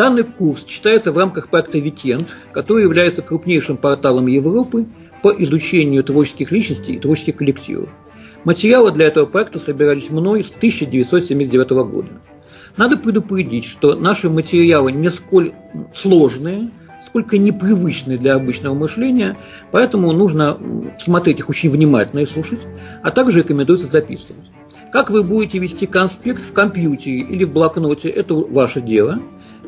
Данный курс читается в рамках проекта «VIKENT», который является крупнейшим порталом Европы по изучению творческих личностей и творческих коллективов. Материалы для этого проекта собирались мной с 1979 года. Надо предупредить, что наши материалы не сколь сложные, сколько непривычные для обычного мышления, поэтому нужно смотреть их очень внимательно и слушать, а также рекомендуется записывать. Как вы будете вести конспект в компьютере или в блокноте – это ваше дело.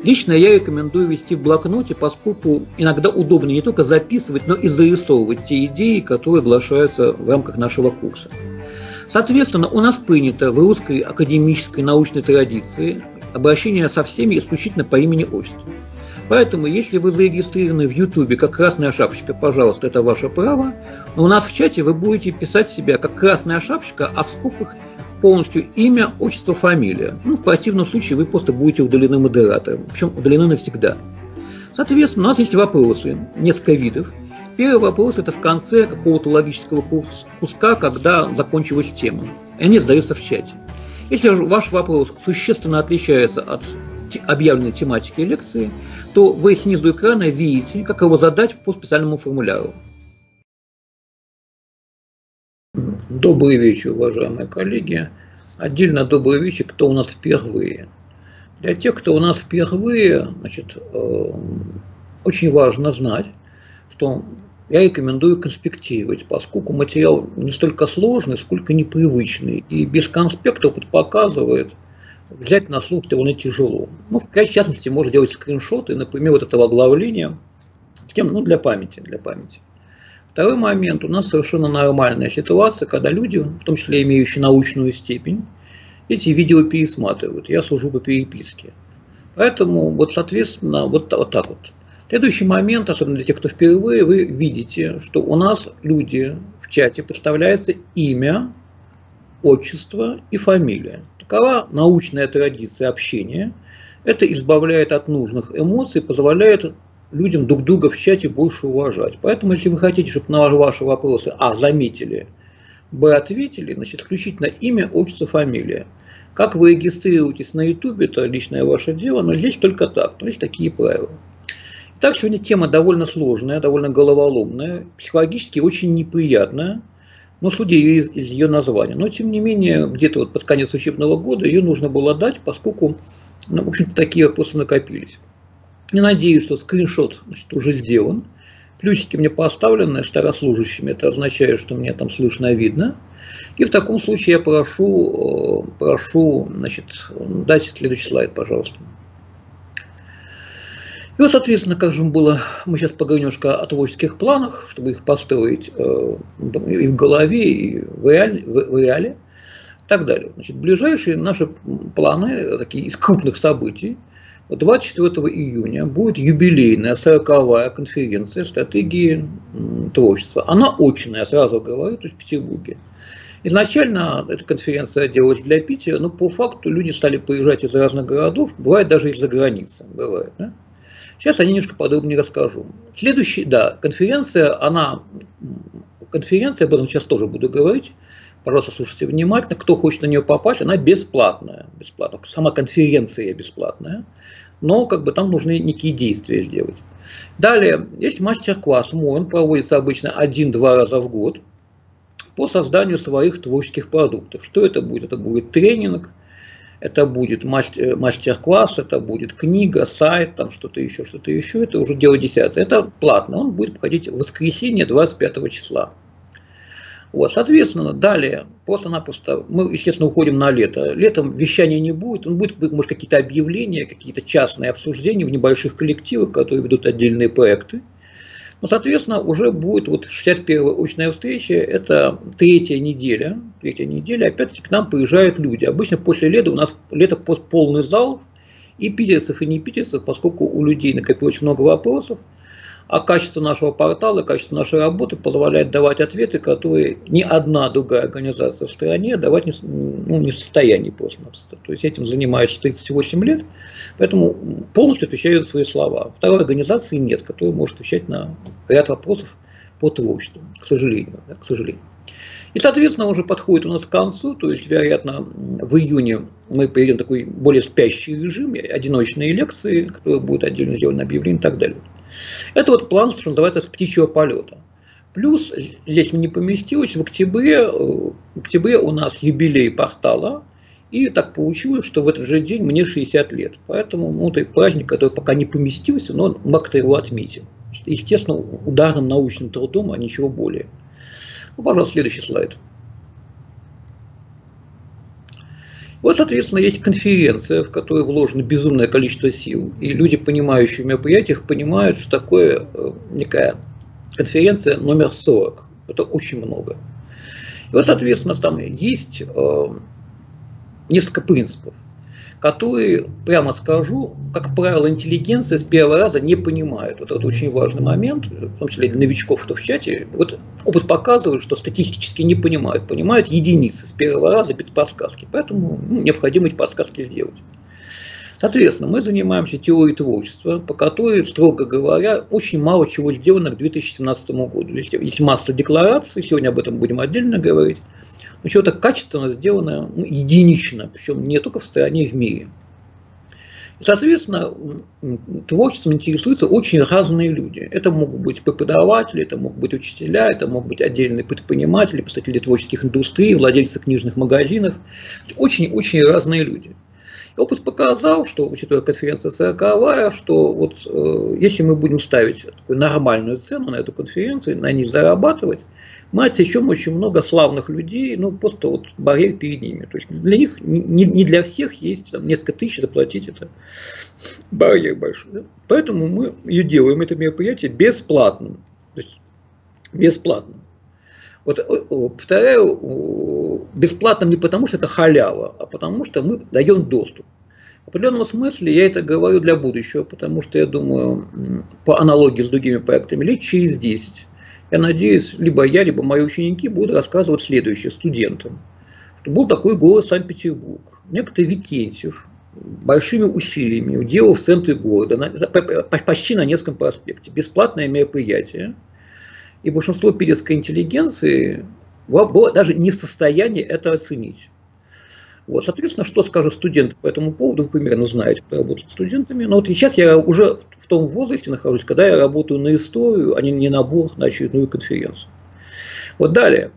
Лично я рекомендую вести в блокноте, поскольку иногда удобнее не только записывать, но и зарисовывать те идеи, которые оглашаются в рамках нашего курса. Соответственно, у нас принято в русской академической научной традиции обращение со всеми исключительно по имени-отчеству. Поэтому, если вы зарегистрированы в YouTube как «Красная шапочка», пожалуйста, это ваше право, но у нас в чате вы будете писать себя как «Красная шапочка», а в скобках полностью имя, отчество, фамилия. Ну, в противном случае вы просто будете удалены модератором, причем удалены навсегда. Соответственно, у нас есть вопросы, несколько видов. Первый вопрос – это в конце какого-то логического куска, когда закончилась тема. И они задаются в чате. Если ваш вопрос существенно отличается от объявленной тематики лекции, то вы снизу экрана видите, как его задать по специальному формуляру. Добрый вечер, уважаемые коллеги. Отдельно добрый вечер, кто у нас впервые. Для тех, кто у нас впервые, значит, очень важно знать, что я рекомендую конспектировать, поскольку материал не столько сложный, сколько непривычный. И без конспекта опыт показывает, взять на слух довольно тяжело. Ну, в частности, можно делать скриншоты, например, вот этого оглавления, ну, для памяти, для памяти. Второй момент. У нас совершенно нормальная ситуация, когда люди, в том числе имеющие научную степень, эти видео пересматривают. Я сужу по переписке. Поэтому, вот, соответственно, вот так вот. Следующий момент, особенно для тех, кто впервые, вы видите, что у нас люди в чате представляется имя, отчество и фамилия. Такова научная традиция общения. Это избавляет от нужных эмоций, позволяет людям друг друга в чате больше уважать. Поэтому, если вы хотите, чтобы на ваши вопросы а. Заметили, б. Ответили, значит, исключительно имя, отчество, фамилия. Как вы регистрируетесь на YouTube, это личное ваше дело, но здесь только так. То есть такие правила. Итак, сегодня тема довольно сложная, довольно головоломная, психологически очень неприятная, но судя из ее названия. Но, тем не менее, где-то вот под конец учебного года ее нужно было дать, поскольку, ну, в общем-то, такие вопросы накопились. Я надеюсь, что скриншот, значит, уже сделан. Плюсики мне поставлены старослужащими. Это означает, что мне там слышно и видно. И в таком случае я прошу, значит, дать следующий слайд, пожалуйста. И вот, соответственно, как же было, мы сейчас поговорим немножко о творческих планах, чтобы их построить и в голове, и в реале, и так далее. Значит, ближайшие наши планы, такие из крупных событий. 24 июня будет юбилейная 40-я конференция стратегии творчества. Она очная, сразу говорю, то есть в Петербурге. Изначально эта конференция делалась для Питера, но по факту люди стали приезжать из разных городов, бывает даже из-за границы. Бывает, да? Сейчас я немножко подробнее расскажу. Следующая, да, конференция, об этом сейчас тоже буду говорить. Пожалуйста, слушайте внимательно. Кто хочет на нее попасть, она бесплатная. Сама конференция бесплатная. Но как бы там нужны некие действия сделать. Далее, есть мастер-класс мой. Он проводится обычно 1-2 раза в год по созданию своих творческих продуктов. Что это будет? Это будет тренинг, это будет мастер-класс, это будет книга, сайт, там что-то еще, что-то еще. Это уже дело десятое. Это платно. Он будет проходить в воскресенье 25 числа. Вот, соответственно, далее, просто-напросто, мы, естественно, уходим на лето. Летом вещания не будет, будет, может, какие-то объявления, какие-то частные обсуждения в небольших коллективах, которые ведут отдельные проекты. Но, соответственно, уже будет вот 61-я очная встреча, это третья неделя, опять-таки к нам приезжают люди. Обычно после лета у нас полный зал и питерцев, и не питерцев, поскольку у людей накопилось очень много вопросов. А качество нашего портала, качество нашей работы позволяет давать ответы, которые ни одна другая организация в стране давать не в состоянии просто-напросто. То есть этим занимаюсь 38 лет, поэтому полностью отвечаю за свои слова. Второй организации нет, которая может отвечать на ряд вопросов, по творчеству, к сожалению. Да, к сожалению. И, соответственно, уже подходит у нас к концу, то есть, вероятно, в июне мы перейдем в такой более спящий режим, одиночные лекции, которые будут отдельно сделаны, объявлены и так далее. Это вот план, что называется, с птичьего полета. Плюс, здесь не поместилось, в октябре у нас юбилей портала, и так получилось, что в этот же день мне 60 лет. Поэтому ну, это праздник, который пока не поместился, но мы как-то его отметим. Естественно, ударным научным трудом, а ничего более. Ну, пожалуйста, следующий слайд. Вот, соответственно, есть конференция, в которой вложено безумное количество сил. И люди, понимающие в мероприятиях, понимают, что такое некая конференция номер 40. Это очень много. И вот, соответственно, там есть несколько принципов, которые, прямо скажу, как правило, интеллигенция с первого раза не понимает. Вот это очень важный момент, в том числе для новичков, кто в чате. Вот опыт показывает, что статистически не понимают. Понимают единицы с первого раза без подсказки. Поэтому необходимо эти подсказки сделать. Соответственно, мы занимаемся теорией творчества, по которой, строго говоря, очень мало чего сделано к 2017 году. Есть масса деклараций, сегодня об этом будем отдельно говорить. Но чего-то качественно сделано, ну, единично, причем не только в стране, и в мире. И, соответственно, творчеством интересуются очень разные люди. Это могут быть преподаватели, это могут быть учителя, это могут быть отдельные предприниматели, представители творческих индустрий, владельцы книжных магазинов. Очень-очень разные люди. И опыт показал, что, учитывая конференция 40-я, что вот, если мы будем ставить такую нормальную цену на эту конференцию, на ней зарабатывать, мы отсечем очень много славных людей, ну просто вот барьер перед ними. То есть для них, не для всех есть там, несколько тысяч заплатить, это барьер большой. Да? Поэтому мы ее делаем, это мероприятие, бесплатным. То есть бесплатным. Вот, повторяю, бесплатным не потому, что это халява, а потому, что мы даем доступ. В определенном смысле я это говорю для будущего, потому что, я думаю, по аналогии с другими проектами, лет через 10, я надеюсь, либо я, либо мои ученики будут рассказывать следующее студентам, что был такой город Санкт-Петербург, некто Викентьев большими усилиями делал в центре города, почти на Невском проспекте, бесплатное мероприятие. И большинство питерской интеллигенции было даже не в состоянии это оценить. Вот, соответственно, что скажут студенты по этому поводу, вы примерно знаете, кто работает с студентами. Но вот сейчас я уже в том возрасте нахожусь, когда я работаю на историю, а не набор на очередную конференцию. Вот далее,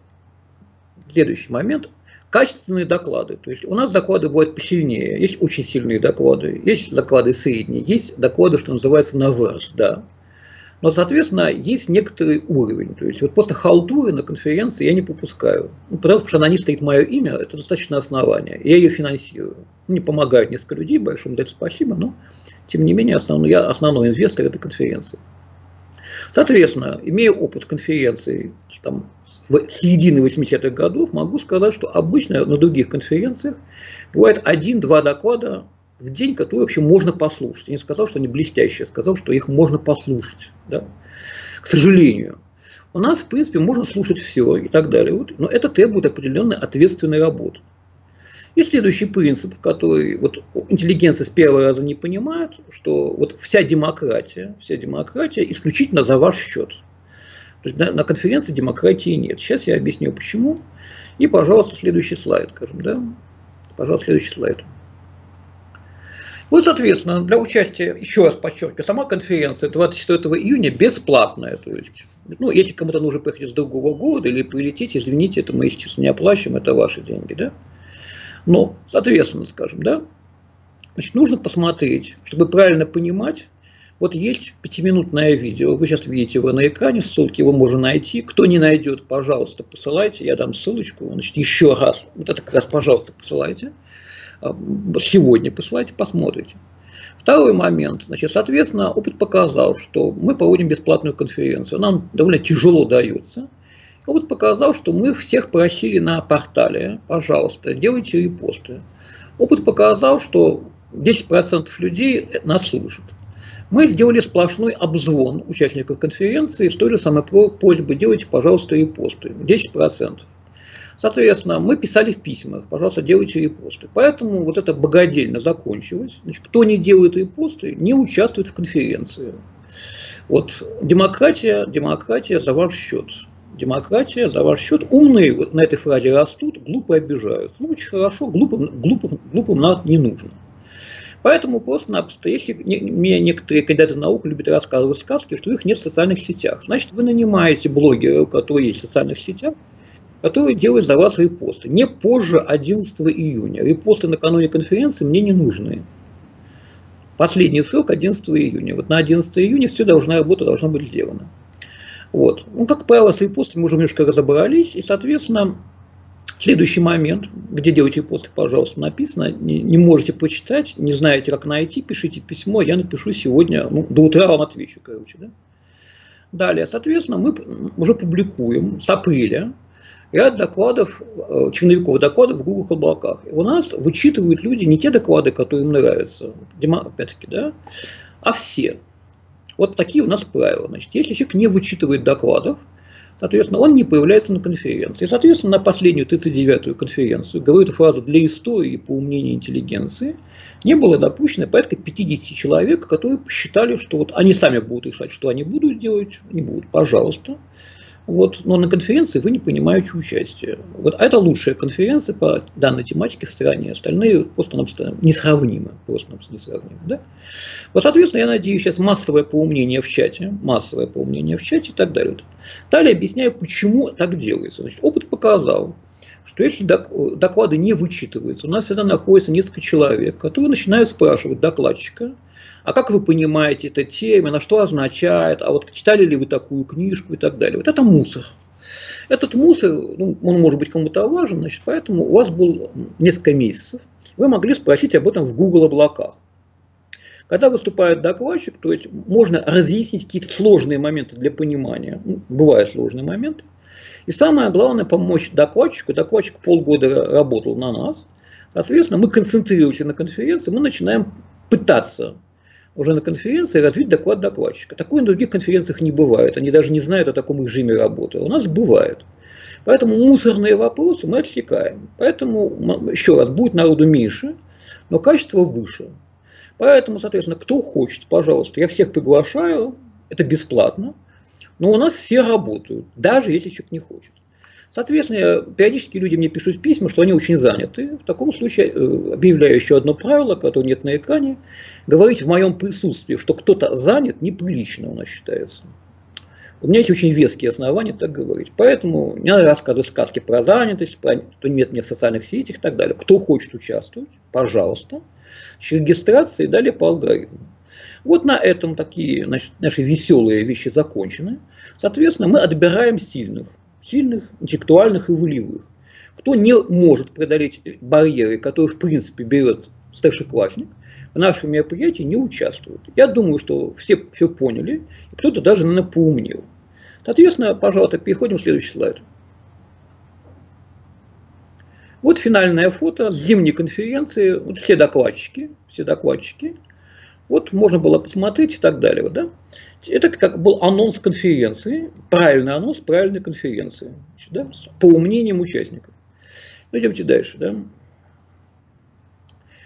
следующий момент. Качественные доклады. То есть у нас доклады бывают посильнее. Есть очень сильные доклады, есть доклады средние, есть доклады, что называется, на верс, да. Но, соответственно, есть некоторый уровень. То есть вот просто халтуры на конференции я не попускаю. Ну, потому что на ней стоит мое имя, это достаточно основание. Я ее финансирую. Мне помогают несколько людей, большое им спасибо, но, тем не менее, я основной инвестор этой конференции. Соответственно, имея опыт конференции там, с середины 80-х годов, могу сказать, что обычно на других конференциях бывает 1-2 доклада в день, который вообще можно послушать. Я не сказал, что они блестящие, я сказал, что их можно послушать. Да? К сожалению. У нас, в принципе, можно слушать все и так далее. Вот. Но это требует определенной ответственной работы. И следующий принцип, который вот, интеллигенция с первого раза не понимает, что вот вся демократия исключительно за ваш счет. То есть на конференции демократии нет. Сейчас я объясню, почему. И, пожалуйста, следующий слайд. Скажем, да? Пожалуйста, следующий слайд. Вот, соответственно, для участия, еще раз подчеркиваю, сама конференция 24 июня бесплатная. То есть, ну, если кому-то нужно приехать из другого города или прилететь, извините, это мы, естественно, не оплачиваем, это ваши деньги. Да? Но, соответственно, скажем, да, значит, нужно посмотреть, чтобы правильно понимать, вот есть 5-минутное видео, вы сейчас видите его на экране, ссылки его можно найти. Кто не найдет, пожалуйста, посылайте, я дам ссылочку, значит, еще раз, вот это как раз, пожалуйста, посылайте. Сегодня посылайте, посмотрите. Второй момент. Значит, соответственно, опыт показал, что мы проводим бесплатную конференцию. Нам довольно тяжело дается. Опыт показал, что мы всех просили на портале, пожалуйста, делайте репосты. Опыт показал, что 10% людей нас слышат. Мы сделали сплошной обзвон участников конференции с той же самой просьбой делайте, пожалуйста, репосты. 10%. Соответственно, мы писали в письмах, пожалуйста, делайте репосты. Поэтому вот это богодельно закончилось. Значит, кто не делает репосты, не участвует в конференции. Вот демократия за ваш счет. Демократия за ваш счет. Умные вот на этой фразе растут, глупые обижают. Ну, очень хорошо, глупым нам не нужно. Поэтому просто-напросто, если мне некоторые кандидаты наук любят рассказывать сказки, что их нет в социальных сетях. Значит, вы нанимаете блогеров, которые есть в социальных сетях, которые делают за вас репосты. Не позже 11 июня. Репосты накануне конференции мне не нужны. Последний срок 11 июня. Вот на 11 июня все работа должна быть сделана. Вот. Ну, как правило, с репостами мы уже немножко разобрались. И, соответственно, следующий момент, где делать репосты, пожалуйста, написано. Не можете почитать, не знаете, как найти, пишите письмо. Я напишу сегодня, ну, до утра вам отвечу, короче. Да? Далее, соответственно, мы уже публикуем с апреля ряд докладов, черновиковых докладов в голубых облаках. У нас вычитывают люди не те доклады, которые им нравятся, опять-таки, да, а все. Вот такие у нас правила. Значит, если человек не вычитывает докладов, соответственно, он не появляется на конференции. И, соответственно, на последнюю 39-ю конференцию, говорю эту фразу для истории и по умению интеллигенции, не было допущено порядка 50 человек, которые посчитали, что вот они сами будут решать, что они будут делать, не будут, пожалуйста. Вот, но на конференции вы не понимаете участия. Вот это лучшая конференция по данной тематике в стране. Остальные просто несравнимы. Да? Вот, соответственно, я надеюсь, сейчас массовое поумнение в чате. Массовое поумнение в чате и так далее. Далее объясняю, почему так делается. Значит, опыт показал, что если доклады не вычитываются, у нас всегда находится несколько человек, которые начинают спрашивать докладчика: а как вы понимаете этот термин, а что означает, а вот читали ли вы такую книжку и так далее. Вот это мусор. Этот мусор, ну, он может быть кому-то важен, значит, поэтому у вас было несколько месяцев, вы могли спросить об этом в Google облаках. Когда выступает докладчик, то есть можно разъяснить какие-то сложные моменты для понимания, ну, бывают сложные моменты, и самое главное помочь докладчику. Докладчик полгода работал на нас, соответственно, мы концентрируемся на конференции, мы начинаем пытаться уже на конференции развить доклад докладчика. Такое на других конференциях не бывает. Они даже не знают о таком режиме работы. У нас бывает. Поэтому мусорные вопросы мы отсекаем. Поэтому, еще раз, будет народу меньше, но качество выше. Поэтому, соответственно, кто хочет, пожалуйста, я всех приглашаю. Это бесплатно. Но у нас все работают, даже если человек не хочет. Соответственно, периодически люди мне пишут письма, что они очень заняты. В таком случае объявляю еще одно правило, которое нет на экране. Говорить в моем присутствии, что кто-то занят, неприлично у нас считается. У меня есть очень веские основания так говорить. Поэтому не надо рассказывать сказки про занятость, про что нет меня в социальных сетях и так далее. Кто хочет участвовать, пожалуйста, с регистрацией и далее по алгоритму. Вот на этом такие, значит, наши веселые вещи закончены. Соответственно, мы отбираем сильных, интеллектуальных и волевых. Кто не может преодолеть барьеры, которые в принципе берет старшеклассник, в нашем мероприятии не участвует. Я думаю, что все поняли, кто-то даже, наверное, поумнел. Соответственно, пожалуйста, переходим к следующему слайду. Вот финальное фото с зимней конференции. Вот все докладчики. Вот можно было посмотреть и так далее. Да? Это как был анонс конференции, правильный анонс правильной конференции, да? По умнениям участников. Ну, идемте дальше. Да?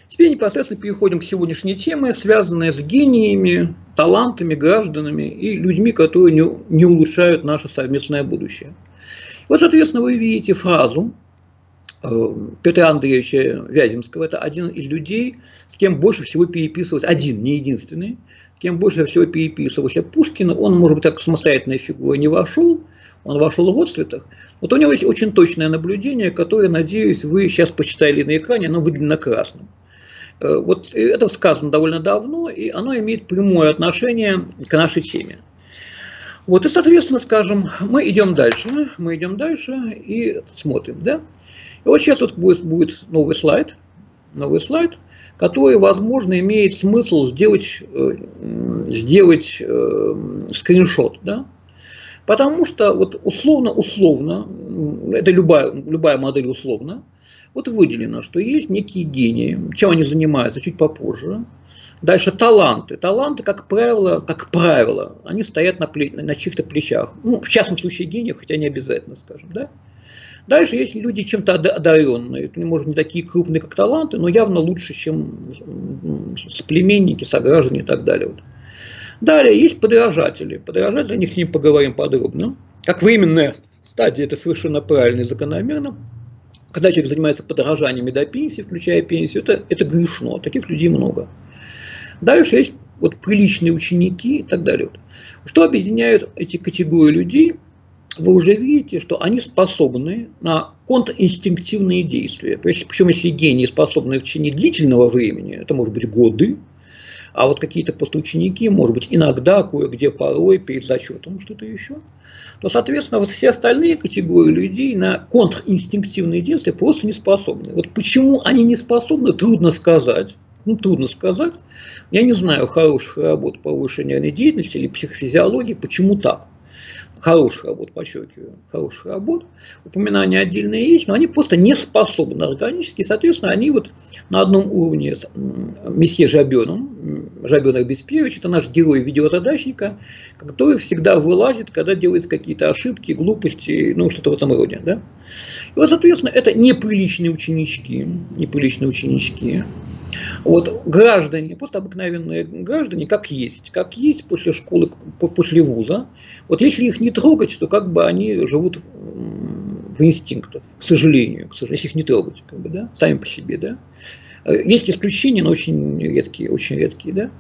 Теперь непосредственно переходим к сегодняшней теме, связанной с гениями, талантами, гражданами и людьми, которые не улучшают наше совместное будущее. Вот, соответственно, вы видите фразу Петра Андреевича Вяземского. Это один из людей, с кем больше всего переписывался, один, не единственный, с кем больше всего переписывался Пушкин. Он, может быть, так самостоятельная фигура не вошел, он вошел в отцветах. Вот у него есть очень точное наблюдение, которое, надеюсь, вы сейчас почитали на экране, оно выделено красным. Вот это сказано довольно давно, и оно имеет прямое отношение к нашей теме. Вот, и, соответственно, скажем, мы идем дальше и смотрим, да? И вот сейчас вот будет новый слайд, который, возможно, имеет смысл сделать скриншот, да? Потому что вот условно, это любая модель условно, вот выделено, что есть некие гении, чем они занимаются, чуть попозже. Дальше таланты. Таланты, как правило, они стоят на чьих-то плечах. Ну, в частном случае гениев, хотя не обязательно, скажем, да? Дальше есть люди чем-то одаренные, может, не такие крупные, как таланты, но явно лучше, чем соплеменники, сограждане и так далее. Далее есть подражатели. Подражатели, о них с ним поговорим подробно. Как временная стадия, это совершенно правильно и закономерно. Когда человек занимается подражаниями до пенсии, включая пенсию, это грешно. Таких людей много. Дальше есть вот приличные ученики и так далее. Что объединяют эти категории людей? Вы уже видите, что они способны на контринстинктивные действия. Причем, если гении способны в течение длительного времени, это может быть годы, а вот какие-то постученики, может быть, иногда, кое-где, порой, перед зачетом, что-то еще, то, соответственно, вот все остальные категории людей на контринстинктивные действия просто не способны. Вот почему они не способны, трудно сказать. Ну, трудно сказать. Я не знаю хороших работ по повышению деятельности или психофизиологии, почему так. Хороших работ, подчеркиваю, хороших работ. Упоминания отдельные есть, но они просто не способны органически. Соответственно, они вот на одном уровне с месье Жабеном, Жабенов Беспьевич, это наш герой видеозадачника, который всегда вылазит, когда делаются какие-то ошибки, глупости, ну что-то в этом роде. Да? И вот, соответственно, это неприличные ученички. Неприличные ученички. Вот граждане, просто обыкновенные граждане, как есть после школы, после вуза. Вот если их не трогать, то как бы они живут в инстинктах, к сожалению, если их не трогать, как бы, да, сами по себе, да. Есть исключения, но очень редкие, да.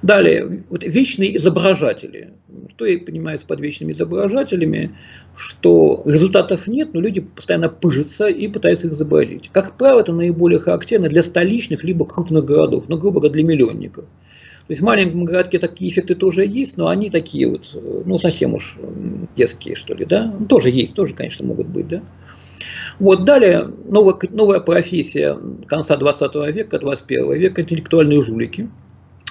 Далее, вот вечные изображатели. Что я понимаю под вечными изображателями? Что результатов нет, но люди постоянно пыжатся и пытаются их изобразить. Как правило, это наиболее характерно для столичных либо крупных городов, но, грубо говоря, для миллионников. То есть в маленьком городке такие эффекты тоже есть, но они такие вот, ну, совсем уж детские, что ли, да. Ну, тоже есть, тоже, конечно, могут быть, да. Вот далее новая профессия конца 20 века, 21 века, интеллектуальные жулики.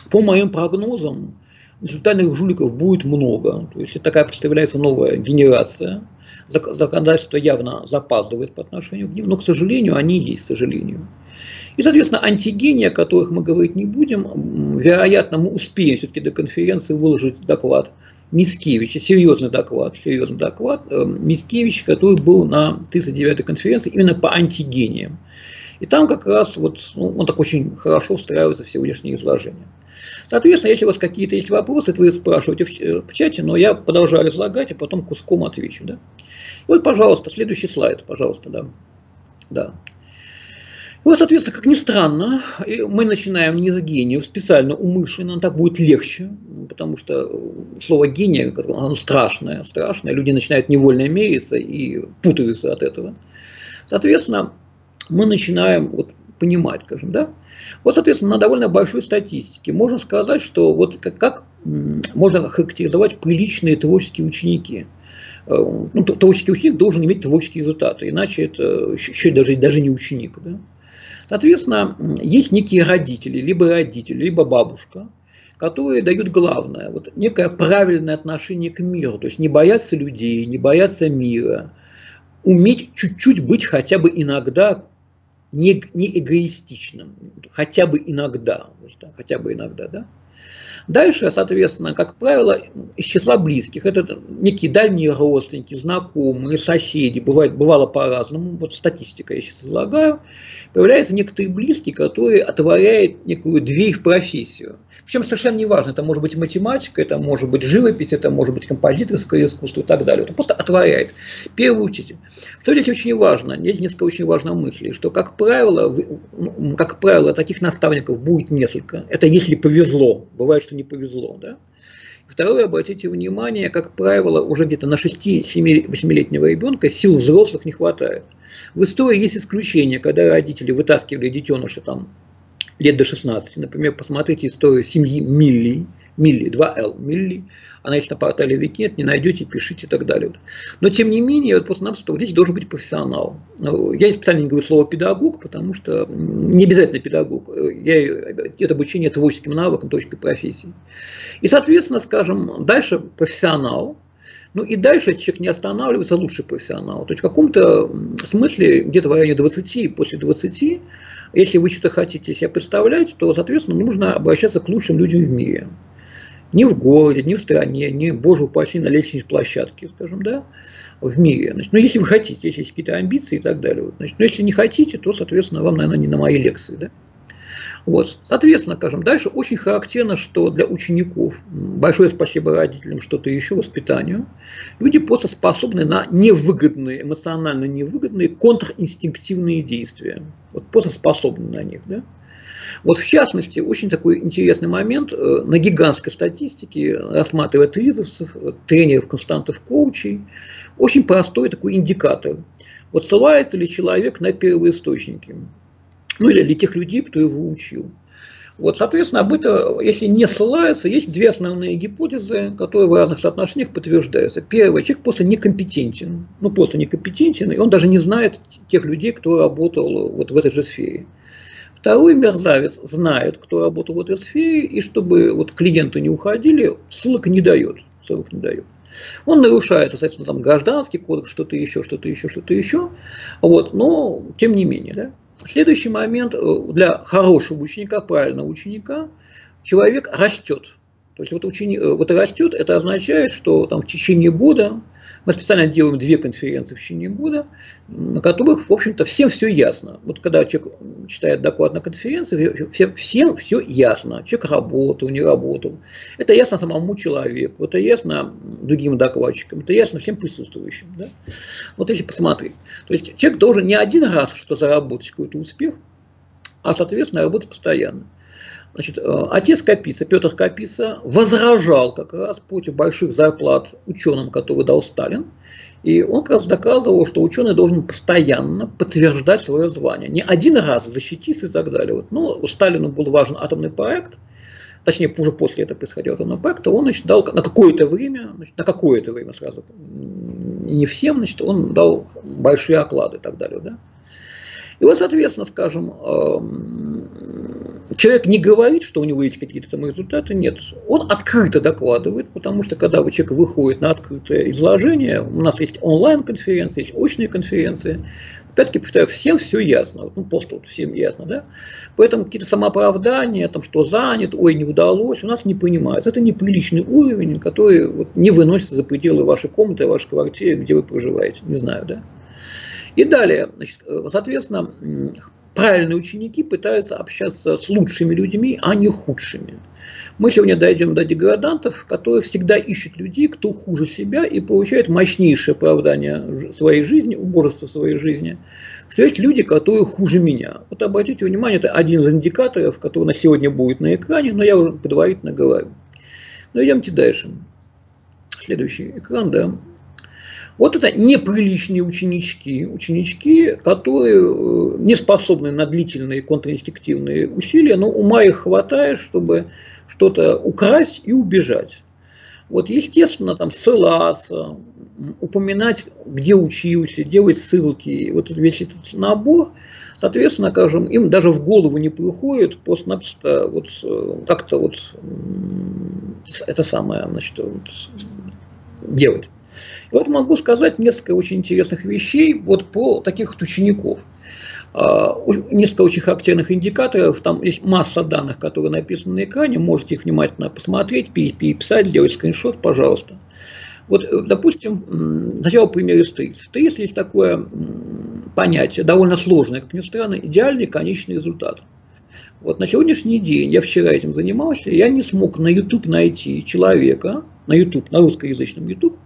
По моим прогнозам, интеллектуальных жуликов будет много. То есть такая представляется новая генерация. Законодательство явно запаздывает по отношению к ним, но, к сожалению, они есть, к сожалению. И, соответственно, антигении, о которых мы говорить не будем, вероятно, мы успеем все-таки до конференции выложить доклад Мицкевича, серьезный доклад Мицкевича, который был на 39-й конференции именно по антигениям. И там как раз вот, ну, он так очень хорошо встраивается в сегодняшнее изложение. Соответственно, если у вас какие-то есть вопросы, то вы спрашиваете в чате, но я продолжаю излагать и потом куском отвечу. Да? Вот, пожалуйста, следующий слайд, пожалуйста, да. Да. И вот, соответственно, как ни странно, мы начинаем не с гениев, специально умышленно, так будет легче, потому что слово «гения», оно страшное, страшное, люди начинают невольно мериться и путаются от этого. Соответственно, мы начинаем вот понимать, скажем, да. Вот, соответственно, на довольно большой статистике можно сказать, что вот как можно характеризовать приличные творческие ученики. Ну, творческий ученик должен иметь творческие результаты, иначе это еще даже не ученик. Да? Соответственно, есть некие родители, либо бабушка, которые дают главное, вот некое правильное отношение к миру, то есть не бояться людей, не бояться мира. Уметь чуть-чуть быть хотя бы иногда не эгоистичным, хотя бы иногда, да. Дальше, соответственно, как правило, из числа близких, это некие дальние родственники, знакомые, соседи, бывало по-разному, вот статистика я сейчас излагаю, появляются некоторые близкие, которые отворяют некую дверь в профессию. Причем совершенно не важно, это может быть математика, это может быть живопись, это может быть композиторское искусство и так далее. Это просто отворяет. Первый учитель. Что здесь очень важно, здесь несколько очень важных мыслей, что, как правило, таких наставников будет несколько. Это если повезло, бывает, что не повезло. Да? Второе, обратите внимание, как правило, уже где-то на 6-7-8-летнего ребенка сил взрослых не хватает. В истории есть исключения, когда родители вытаскивали детеныша там, лет до 16. Например, посмотрите историю семьи Милли, 2Л, Милли. Она есть на портале Викент, не найдете, пишите и так далее. Но, тем не менее, вот просто-напросто здесь должен быть профессионал. Я специально не говорю слово «педагог», потому что не обязательно педагог. Это обучение творческим навыкам, творческой профессии. И, соответственно, скажем, дальше профессионал. Ну и дальше, если человек не останавливается, лучший профессионал. То есть в каком-то смысле, где-то в районе 20, после 20, если вы что-то хотите себе представлять, то, соответственно, нужно обращаться к лучшим людям в мире. Не в городе, не в стране, не, боже упаси, на лестничной площадке, скажем, да, в мире. Значит, ну, если вы хотите, если есть какие-то амбиции и так далее. Вот, значит, но если не хотите, то, соответственно, вам, наверное, не на мои лекции. Да? Вот. Соответственно, скажем, дальше очень характерно, что для учеников, большое спасибо родителям, что-то еще, воспитанию, люди просто способны на невыгодные, эмоционально невыгодные, контринстинктивные действия. Вот просто способны на них, да? Вот в частности, очень такой интересный момент, на гигантской статистике, рассматривая тризовцев, тренеров, консультантов, коучей, очень простой такой индикатор. Вот ссылается ли человек на первоисточники, ну или тех людей, кто его учил. Вот, соответственно, об этом, если не ссылается, есть две основные гипотезы, которые в разных соотношениях подтверждаются. Первое, человек просто некомпетентен, ну просто некомпетентен, и он даже не знает тех людей, кто работал вот в этой же сфере. Второй мерзавец знает, кто работал в этой сфере, и чтобы вот клиенты не уходили, ссылок не дает. Ссылок не дает. Он нарушает, соответственно, там, гражданский кодекс, что-то еще, что-то еще, что-то еще. Вот, но тем не менее. Да? Следующий момент для хорошего ученика, правильного ученика, человек растет. То есть вот, вот растет, это означает, что там, в течение года, мы специально делаем две конференции в течение года, на которых, в общем-то, всем все ясно. Вот когда человек читает доклад на конференции, всем все ясно. Человек работал, не работал. Это ясно самому человеку, это ясно другим докладчикам, это ясно всем присутствующим. Да? Вот если посмотреть. То есть человек должен не один раз что-то заработать, какой-то успех, а, соответственно, работать постоянно. Значит, отец Капица, Петр Капица, возражал как раз против больших зарплат ученым, которые дал Сталин. И он как раз доказывал, что ученый должен постоянно подтверждать свое звание. Не один раз защититься и так далее. Вот. Но Сталину был важен атомный проект. Точнее, уже после этого происходил атомный проект. Он, значит, дал на какое-то время сразу, не всем, значит, он дал большие оклады и так далее. Да? И вот, соответственно, скажем, человек не говорит, что у него есть какие-то там результаты, нет. Он открыто докладывает, потому что когда человек выходит на открытое изложение, у нас есть онлайн-конференции, есть очные конференции, опять-таки, повторяю, всем все ясно, ну просто вот всем ясно, да. Поэтому какие-то самооправдания, там, что занят, ой, не удалось, у нас не понимается. Это неприличный уровень, который вот, не выносится за пределы вашей комнаты, вашей квартиры, где вы проживаете, не знаю, да. И далее, значит, соответственно, правильные ученики пытаются общаться с лучшими людьми, а не худшими. Мы сегодня дойдем до деградантов, которые всегда ищут людей, кто хуже себя, и получают мощнейшее оправдание своей жизни, убожество своей жизни, что есть люди, которые хуже меня. Вот обратите внимание, это один из индикаторов, который на сегодня будет на экране, но я уже предварительно говорю. Но идемте дальше. Следующий экран, да. Вот это неприличные ученички, которые не способны на длительные контринстинктивные усилия, но ума их хватает, чтобы что-то украсть и убежать. Вот, естественно, там ссылаться, упоминать, где учился, делать ссылки, вот весь этот набор, соответственно, скажем, им даже в голову не приходит просто-напросто вот как-то вот это самое, значит, вот, делать. И вот могу сказать несколько очень интересных вещей вот про таких вот учеников. Несколько очень характерных индикаторов, там есть масса данных, которые написаны на экране, можете их внимательно посмотреть, переписать, сделать скриншот, пожалуйста. Вот, допустим, сначала пример из ТРИЗ. В ТРИЗ есть такое понятие, довольно сложное, как ни странно, идеальный конечный результат. Вот на сегодняшний день, я вчера этим занимался, я не смог на YouTube найти человека, на YouTube, на русскоязычном YouTube,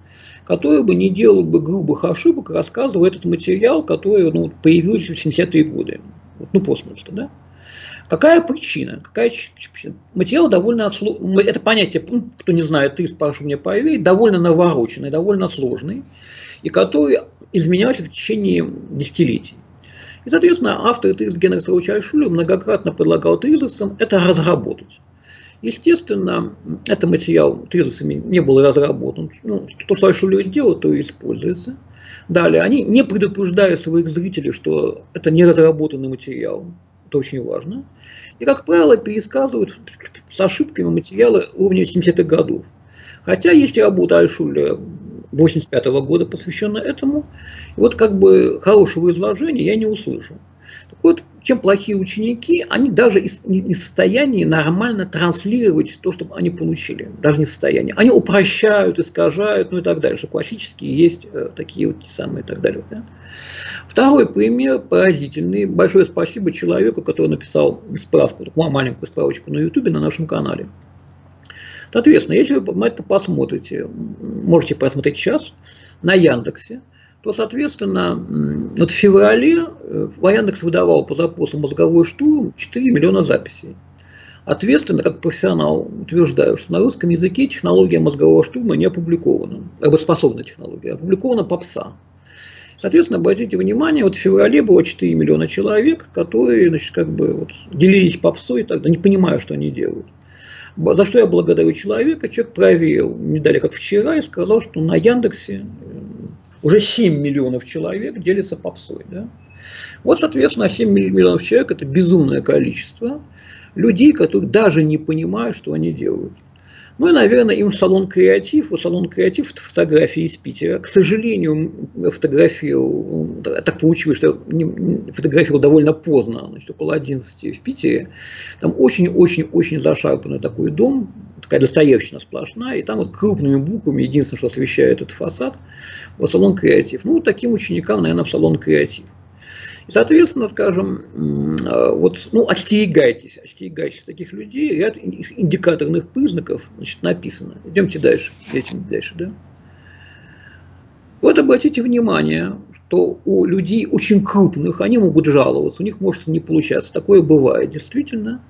который бы не делал бы грубых ошибок, рассказывал этот материал, который, ну, появился в 70-е годы. Ну, просто, да? Какая причина? Материал довольно... Это понятие, кто не знает, ты спрошу меня проверить, довольно навороченный, довольно сложный, и который изменялся в течение десятилетий. И, соответственно, автор ТРИЗ Генрих Саулович Альтшуллер многократно предлагал тризовцам это разработать. Естественно, этот материал тризовцами не был разработан. Ну, то, что Альтшуллер сделал, то и используется. Далее, они не предупреждают своих зрителей, что это не разработанный материал. Это очень важно. И, как правило, пересказывают с ошибками материалы уровня 70-х годов. Хотя есть работа Альтшуллера 1985 года, посвященная этому. И вот как бы хорошего изложения я не услышал. Так вот, чем плохие ученики, они даже не в состоянии нормально транслировать то, что они получили. Даже не в состоянии. Они упрощают, искажают, ну и так далее. Что классические есть такие вот те самые и так далее. Да? Второй пример поразительный. Большое спасибо человеку, который написал справку, такую маленькую справочку на Ютубе, на нашем канале. Соответственно, если вы на это посмотрите, можете посмотреть сейчас на Яндексе, то, соответственно, вот в феврале Яндекс выдавал по запросу «Мозговой штурм» 4 миллиона записей. Ответственно, как профессионал, утверждаю, что на русском языке технология мозгового штурма не опубликована, работоспособная технология, опубликована попса. Соответственно, обратите внимание, вот в феврале было 4 миллиона человек, которые, значит, как бы вот, делились попсой, и так далее, не понимая, что они делают. За что я благодарю человека. Человек проверил, не далее как вчера, и сказал, что на Яндексе уже 7 миллионов человек делятся попсой. Да? Вот, соответственно, 7 миллионов человек – это безумное количество людей, которые даже не понимают, что они делают. Ну и, наверное, им в салон «Креатив». Вот салон «Креатив» – это фотографии из Питера. К сожалению, я фотографировал, так получилось, что я фотографировал довольно поздно, значит, около 11 в Питере. Там очень-очень-очень зашарпанный такой дом, такая достоевщина сплошная. И там вот крупными буквами единственное, что освещает этот фасад, вот салон «Креатив». Ну, таким ученикам, наверное, в салон «Креатив». И, соответственно, скажем, вот, ну, остерегайтесь таких людей, ряд индикаторных признаков, значит, написано. Идемте дальше, да. Вот обратите внимание, что у людей очень крупных, они могут жаловаться, у них может не получаться, такое бывает действительно.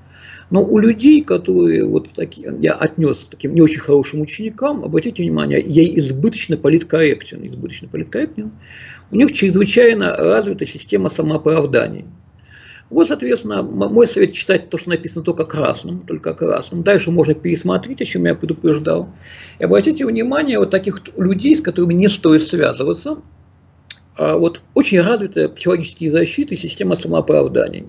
Но у людей, которые вот такие, я отнес к таким не очень хорошим ученикам, обратите внимание, я избыточно политкорректен, у них чрезвычайно развита система самооправданий. Вот, соответственно, мой совет читать то, что написано только красным. Дальше можно пересмотреть, о чем я предупреждал. И обратите внимание, вот таких людей, с которыми не стоит связываться, вот очень развитая психологические защиты и система самооправданий.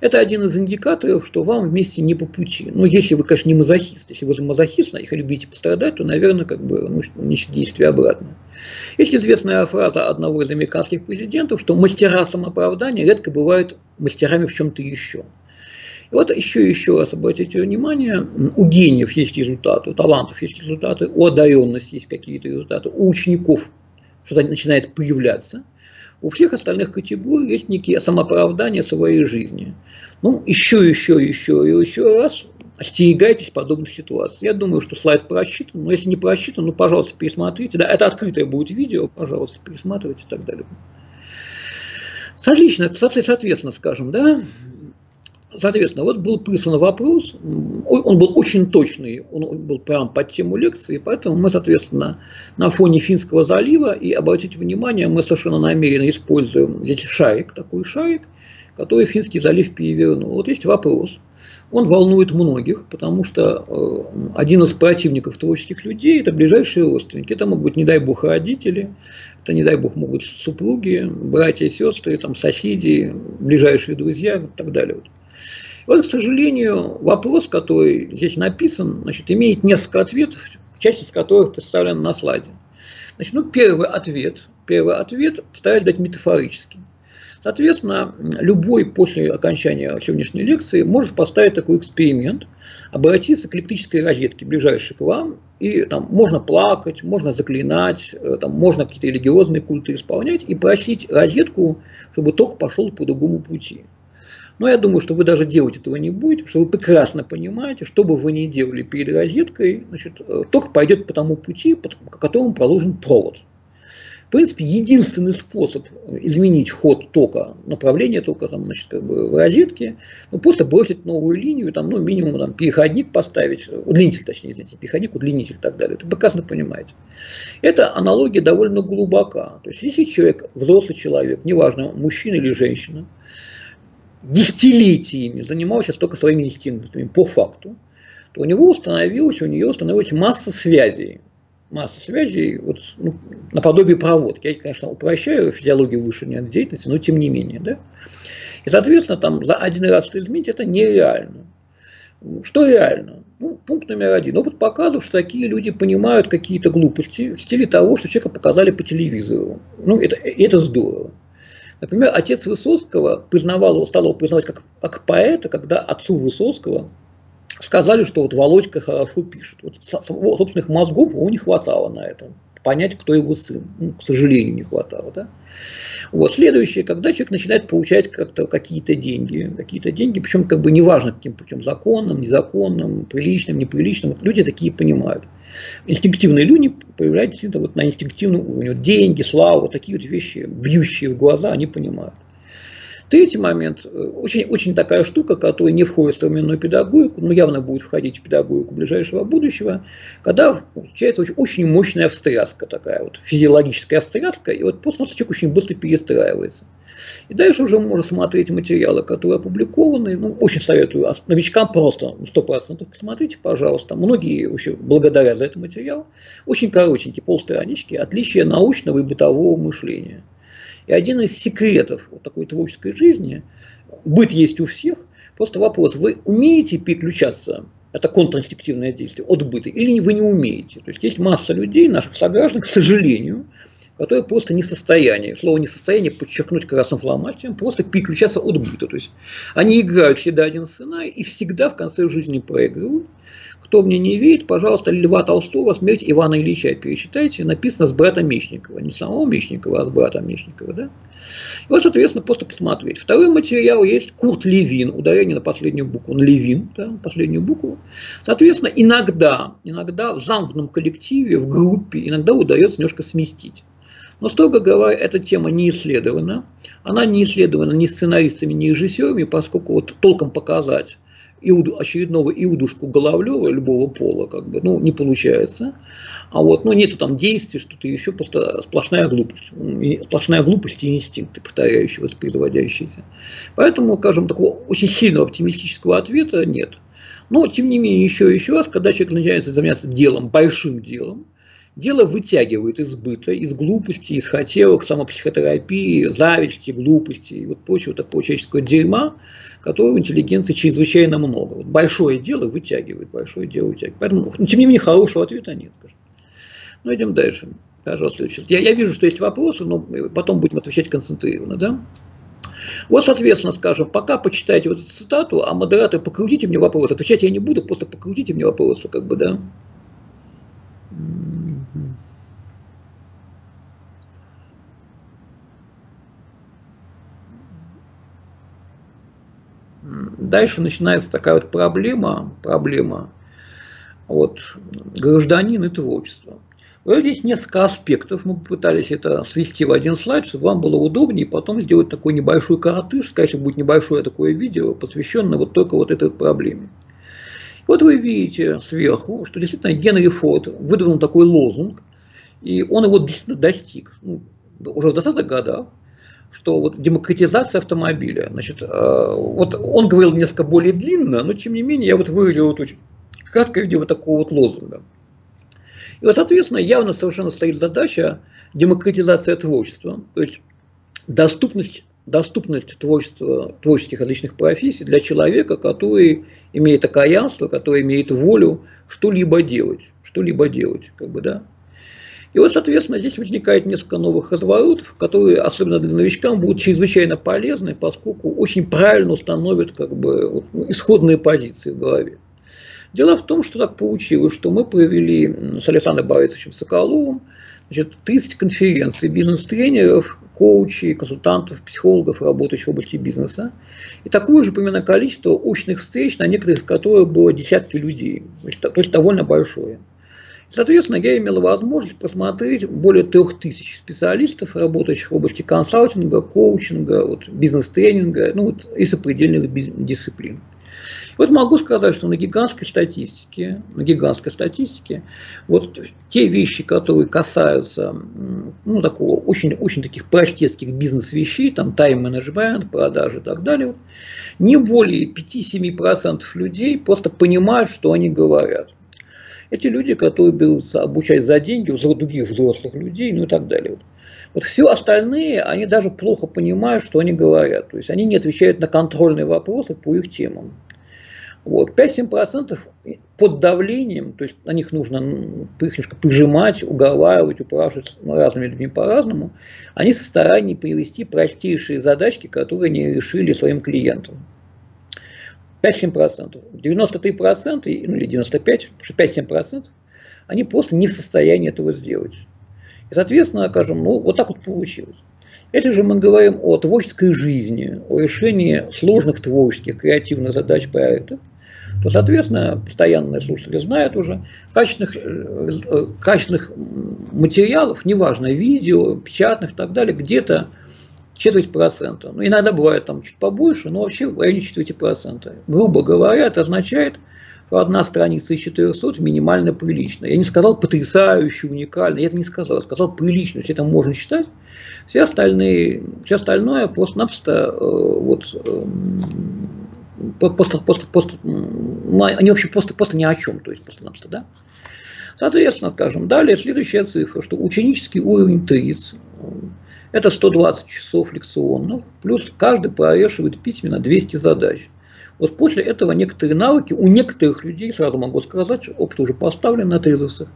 Это один из индикаторов, что вам вместе не по пути. Ну, если вы, конечно, не мазохист. Если вы же мазохист, а их любите пострадать, то, наверное, как бы, ну, действие обратное. Есть известная фраза одного из американских президентов, что мастера самооправдания редко бывают мастерами в чем-то еще. И вот еще раз обратите внимание, у гениев есть результаты, у талантов есть результаты, у одаренности есть какие-то результаты, у учеников что-то начинает появляться. У всех остальных категорий есть некие самооправдания своей жизни. Ну, еще раз остерегайтесь подобных ситуаций. Я думаю, что слайд просчитан, но если не просчитан, ну, пожалуйста, пересмотрите. Да, это открытое будет видео, пожалуйста, пересматривайте и так далее. Отлично, соответственно, скажем, да. Соответственно, вот был прислан вопрос, он был очень точный, он был прям под тему лекции, поэтому мы, соответственно, на фоне Финского залива, и обратите внимание, мы совершенно намеренно используем здесь такой шарик, который Финский залив перевернул. Вот есть вопрос, он волнует многих, потому что один из противников творческих людей – это ближайшие родственники, это могут быть, не дай бог, родители, это, не дай бог, могут супруги, братья и сестры, там, соседи, ближайшие друзья и так далее. Вот, к сожалению, вопрос, который здесь написан, значит, имеет несколько ответов, часть из которых представлена на слайде. Значит, ну, первый ответ стараюсь дать метафорически. Соответственно, любой после окончания сегодняшней лекции может поставить такой эксперимент, обратиться к эклиптической розетке, ближайшей к вам, и там можно плакать, можно заклинать, там, можно какие-то религиозные культы исполнять и просить розетку, чтобы ток пошел по другому пути. Но я думаю, что вы даже делать этого не будете, потому что вы прекрасно понимаете, что бы вы ни делали перед розеткой, значит, ток пойдет по тому пути, по которому проложен провод. В принципе, единственный способ изменить ход тока, направление тока там, значит, как бы в розетке, ну, просто бросить новую линию, там, ну, минимум там, переходник поставить, удлинитель, точнее, извините, переходник, удлинитель и так далее. Это прекрасно понимаете. Эта аналогия довольно глубока. То есть, если человек, взрослый человек, неважно, мужчина или женщина, десятилетиями занимался только своими инстинктами по факту, то у нее установилась масса связей вот, ну, наподобие проводки. Я, конечно, упрощаю физиологию высшей деятельности, но тем не менее. Да? И, соответственно, там за один раз это изменить, это нереально. Что реально? Ну, пункт номер один. Опыт показывал, что такие люди понимают какие-то глупости в стиле того, что человека показали по телевизору. Ну, это здорово. Например, отец Высоцкого стал его признавать как поэта, когда отцу Высоцкого сказали, что вот Володька хорошо пишет. Вот собственных мозгов ему не хватало на это. Понять, кто его сын. Ну, к сожалению, не хватало. Да? Вот. Следующее, когда человек начинает получать какие-то деньги. Причем неважно, каким путем, законным, незаконным, приличным, неприличным. Вот люди такие понимают. Инстинктивные люди появляются на инстинктивном уровне. Вот деньги, слава, вот такие вот вещи, бьющие в глаза, они понимают. Третий момент. Очень такая штука, которая не входит в современную педагогику, но явно будет входить в педагогику ближайшего будущего, когда получается очень мощная встряска такая, вот, физиологическая встряска, и вот после нас человек очень быстро перестраивается. И дальше уже можно смотреть материалы, которые опубликованы. Ну, очень советую новичкам просто 100% посмотрите, пожалуйста. Многие вообще благодаря за этот материал. Очень коротенький, полстранички. «Отличие научного и бытового мышления». И один из секретов вот такой творческой жизни, быт есть у всех, просто вопрос, вы умеете переключаться, это контринстинктивное действие, от быта, или вы не умеете? То есть есть масса людей, наших сограждан, к сожалению, которые просто не в состоянии, слово «не в состоянии» подчеркнуть красным фломастером, просто переключаться от быта. То есть они играют всегда один сценарий и всегда в конце жизни проигрывают. Кто мне не верит, пожалуйста, Льва Толстого «Смерть Ивана Ильича» перечитайте. Написано с братом Мечникова. Не самого Мечникова, а с братом Мечникова. Да? И вот, соответственно, просто посмотреть. Второй материал есть Курт Левин. Ударение на последнюю букву. Он Левин, да, последнюю букву. Соответственно, иногда в замкнутом коллективе, в группе, иногда удается немножко сместить. Но, строго говоря, эта тема не исследована. Она не исследована ни сценаристами, ни режиссерами, поскольку вот толком показать очередного Иудушку Головлева любого пола, не получается. А вот, нету там действий, что-то еще, просто сплошная глупость. Сплошная глупость и инстинкты, повторяющие, воспроизводящиеся. Поэтому, скажем, такого очень сильного оптимистического ответа нет. Но, тем не менее, еще раз, когда человек начинает заниматься делом, большим делом, дело вытягивает из быта, из глупости, из хотелок, самопсихотерапии, зависти, глупости и вот прочего такого человеческого дерьма, которого в интеллигенции чрезвычайно много. Вот большое дело вытягивает, Поэтому, тем не менее, хорошего ответа нет. Ну, идем дальше. Пожалуйста, я вижу, что есть вопросы, но потом будем отвечать концентрированно. Да? Вот, соответственно, скажем, пока почитайте вот эту цитату, а модераторы, покрутите мне вопросы. Отвечать я не буду, просто покрутите мне вопросы, да. Дальше начинается такая вот проблема вот, гражданин и творчество. Вот здесь несколько аспектов. Мы попытались это свести в один слайд, чтобы вам было удобнее, потом сделать такой небольшой коротыш, скорее всего, будет небольшое такое видео, посвященное вот только вот этой проблеме. Вот вы видите сверху, что действительно Генри Форд выдвинул такой лозунг, и он его действительно достиг, уже в 20-х годах, что вот демократизация автомобиля. Значит, вот он говорил несколько более длинно, но тем не менее я выразил очень кратко в виде вот такого вот лозунга. И вот, соответственно, явно совершенно стоит задача демократизация творчества, то есть доступность творчества, творческих различных профессий для человека, который имеет окаянство, который имеет волю что-либо делать, да. И вот, соответственно, здесь возникает несколько новых разворотов, которые, особенно для новичкам, будут чрезвычайно полезны, поскольку очень правильно установят исходные позиции в голове. Дело в том, что так получилось, что мы провели с Александром Борисовичем Соколовым 30 конференций бизнес-тренеров, коучей, консультантов, психологов, работающих в области бизнеса. И такое же примерно количество очных встреч, на некоторых из которых было десятки людей, то есть довольно большое. Соответственно, я имел возможность посмотреть более 3000 специалистов, работающих в области консалтинга, коучинга, бизнес-тренинга, и сопредельных дисциплин. И вот могу сказать, что на гигантской статистике, вот те вещи, которые касаются такого очень таких простецких бизнес-вещей, там тайм-менеджмент, продажи и так далее, не более 5-7% людей просто понимают, что они говорят. Эти люди, которые берутся обучать за деньги других взрослых людей, и так далее. Вот все остальные, они даже плохо понимают, что они говорят. То есть они не отвечают на контрольные вопросы по их темам. Вот. 5-7% под давлением, то есть на них нужно их немножко прижимать, уговаривать, упрашивать разными людьми по-разному, они в состоянии привести простейшие задачки, которые они решили своим клиентам. 5-7%. 93%, ну или 95%, 5-7%, они просто не в состоянии этого сделать. И, соответственно, скажем, ну, вот так вот получилось. Если же мы говорим о творческой жизни, о решении сложных творческих, креативных задач проектов, то, соответственно, постоянные слушатели знают уже, качественных материалов, неважно, видео, печатных и так далее, где-то 4%. Ну, иногда бывает там чуть побольше, но вообще в районе 4%. Грубо говоря, это означает, что одна страница из 400 минимально приличная. Я не сказал потрясающе, уникально, я это не сказал, я сказал прилично, все это можно читать. Все остальное просто-напросто, они вообще просто ни о чем, то есть просто-напросто, да? Соответственно, скажем, далее следующая цифра, что ученический уровень ТРИЗ, это 120 часов лекционных, плюс каждый провешивает письменно 200 задач. Вот после этого некоторые навыки у некоторых людей, сразу могу сказать, опыт уже поставлен на ТРИЗовцах,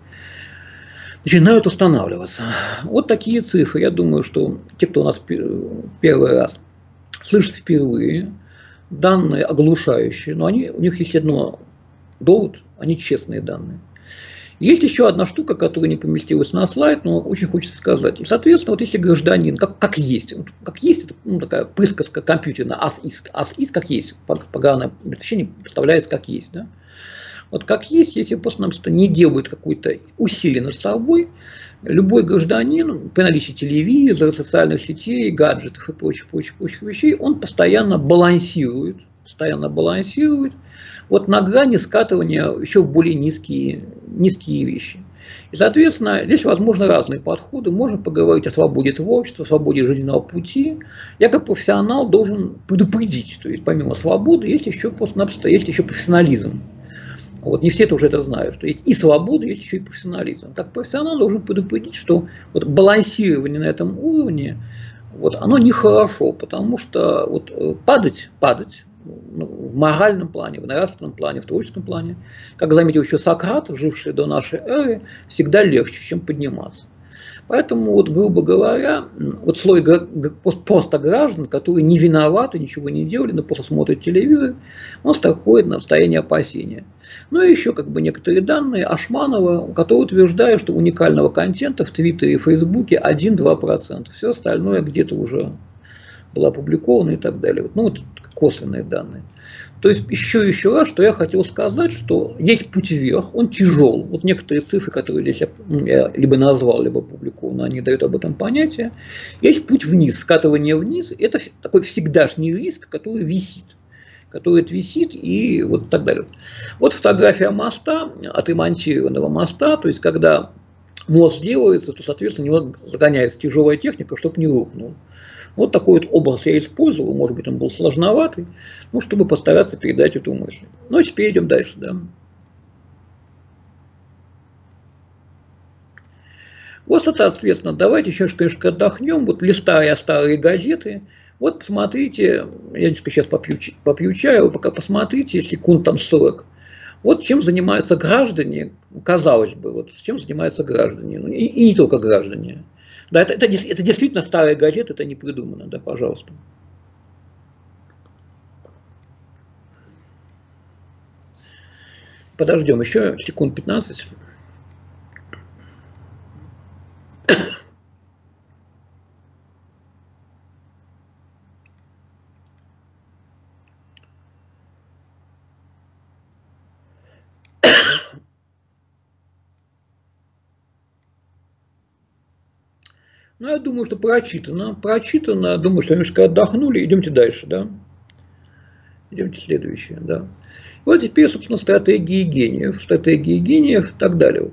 начинают устанавливаться. Вот такие цифры. Я думаю, что те, кто у нас первый раз слышит впервые, данные оглушающие, но у них есть одно довод, они честные данные. Есть еще одна штука, которая не поместилась на слайд, но очень хочется сказать. И, соответственно, вот если гражданин, как есть, это такая присказка компьютерная, as is, как есть, поганое предпочтение представляется как есть. Да? Вот как есть, если просто-напросто не делает какой-то усилий над собой, любой гражданин при наличии телевизора, социальных сетей, гаджетов и прочих вещей, он постоянно балансирует вот на грани скатывания еще более низкие вещи. И, соответственно, здесь возможны разные подходы. Можно поговорить о свободе творчества, о свободе жизненного пути. Я как профессионал должен предупредить, то есть помимо свободы есть еще профессионализм. Вот, не все тоже это знают, что есть и свобода, есть еще и профессионализм. Как профессионал должен предупредить, что вот балансирование на этом уровне, вот, оно нехорошо, потому что вот, падать, в моральном плане, в нравственном плане, в творческом плане, как заметил еще Сократ, живший до нашей эры, всегда легче, чем подниматься. Поэтому, вот, грубо говоря, вот слой просто граждан, которые не виноваты, ничего не делали, но просто смотрят телевизор, он входит на состояние опасения. Ну и еще как бы некоторые данные Ашманова, который утверждает, что уникального контента в Твиттере и Фейсбуке 1-2%. Все остальное где-то уже было опубликовано и так далее. Ну, вот косвенные данные. То есть еще раз, что я хотел сказать, что есть путь вверх, он тяжел. Вот некоторые цифры, которые здесь я либо назвал, либо опубликованы, они дают об этом понятие. Есть путь вниз, скатывание вниз. Это такой всегдашний риск, который висит. И вот так далее. Вот фотография моста, отремонтированного моста. То есть, когда мост делается, то, соответственно, у него загоняется тяжелая техника, чтобы не рухнула. Вот такой вот образ я использовал, может быть, он был сложноватый, ну, чтобы постараться передать эту мысль. Ну, теперь идем дальше. Да. Вот, соответственно, давайте еще, конечно, отдохнем. Вот листая старые газеты. Вот посмотрите, я сейчас попью чаю, пока посмотрите, секунд там 40. Вот чем занимаются граждане, казалось бы, вот чем занимаются граждане, и не только граждане. Да, это действительно старая газета, это не придумано, да, пожалуйста. Подождем еще секунд 15. Ну, я думаю, что прочитано, думаю, что немножко отдохнули, идемте дальше, да. Идемте следующее, да. Вот теперь, собственно, стратегии гениев и так далее.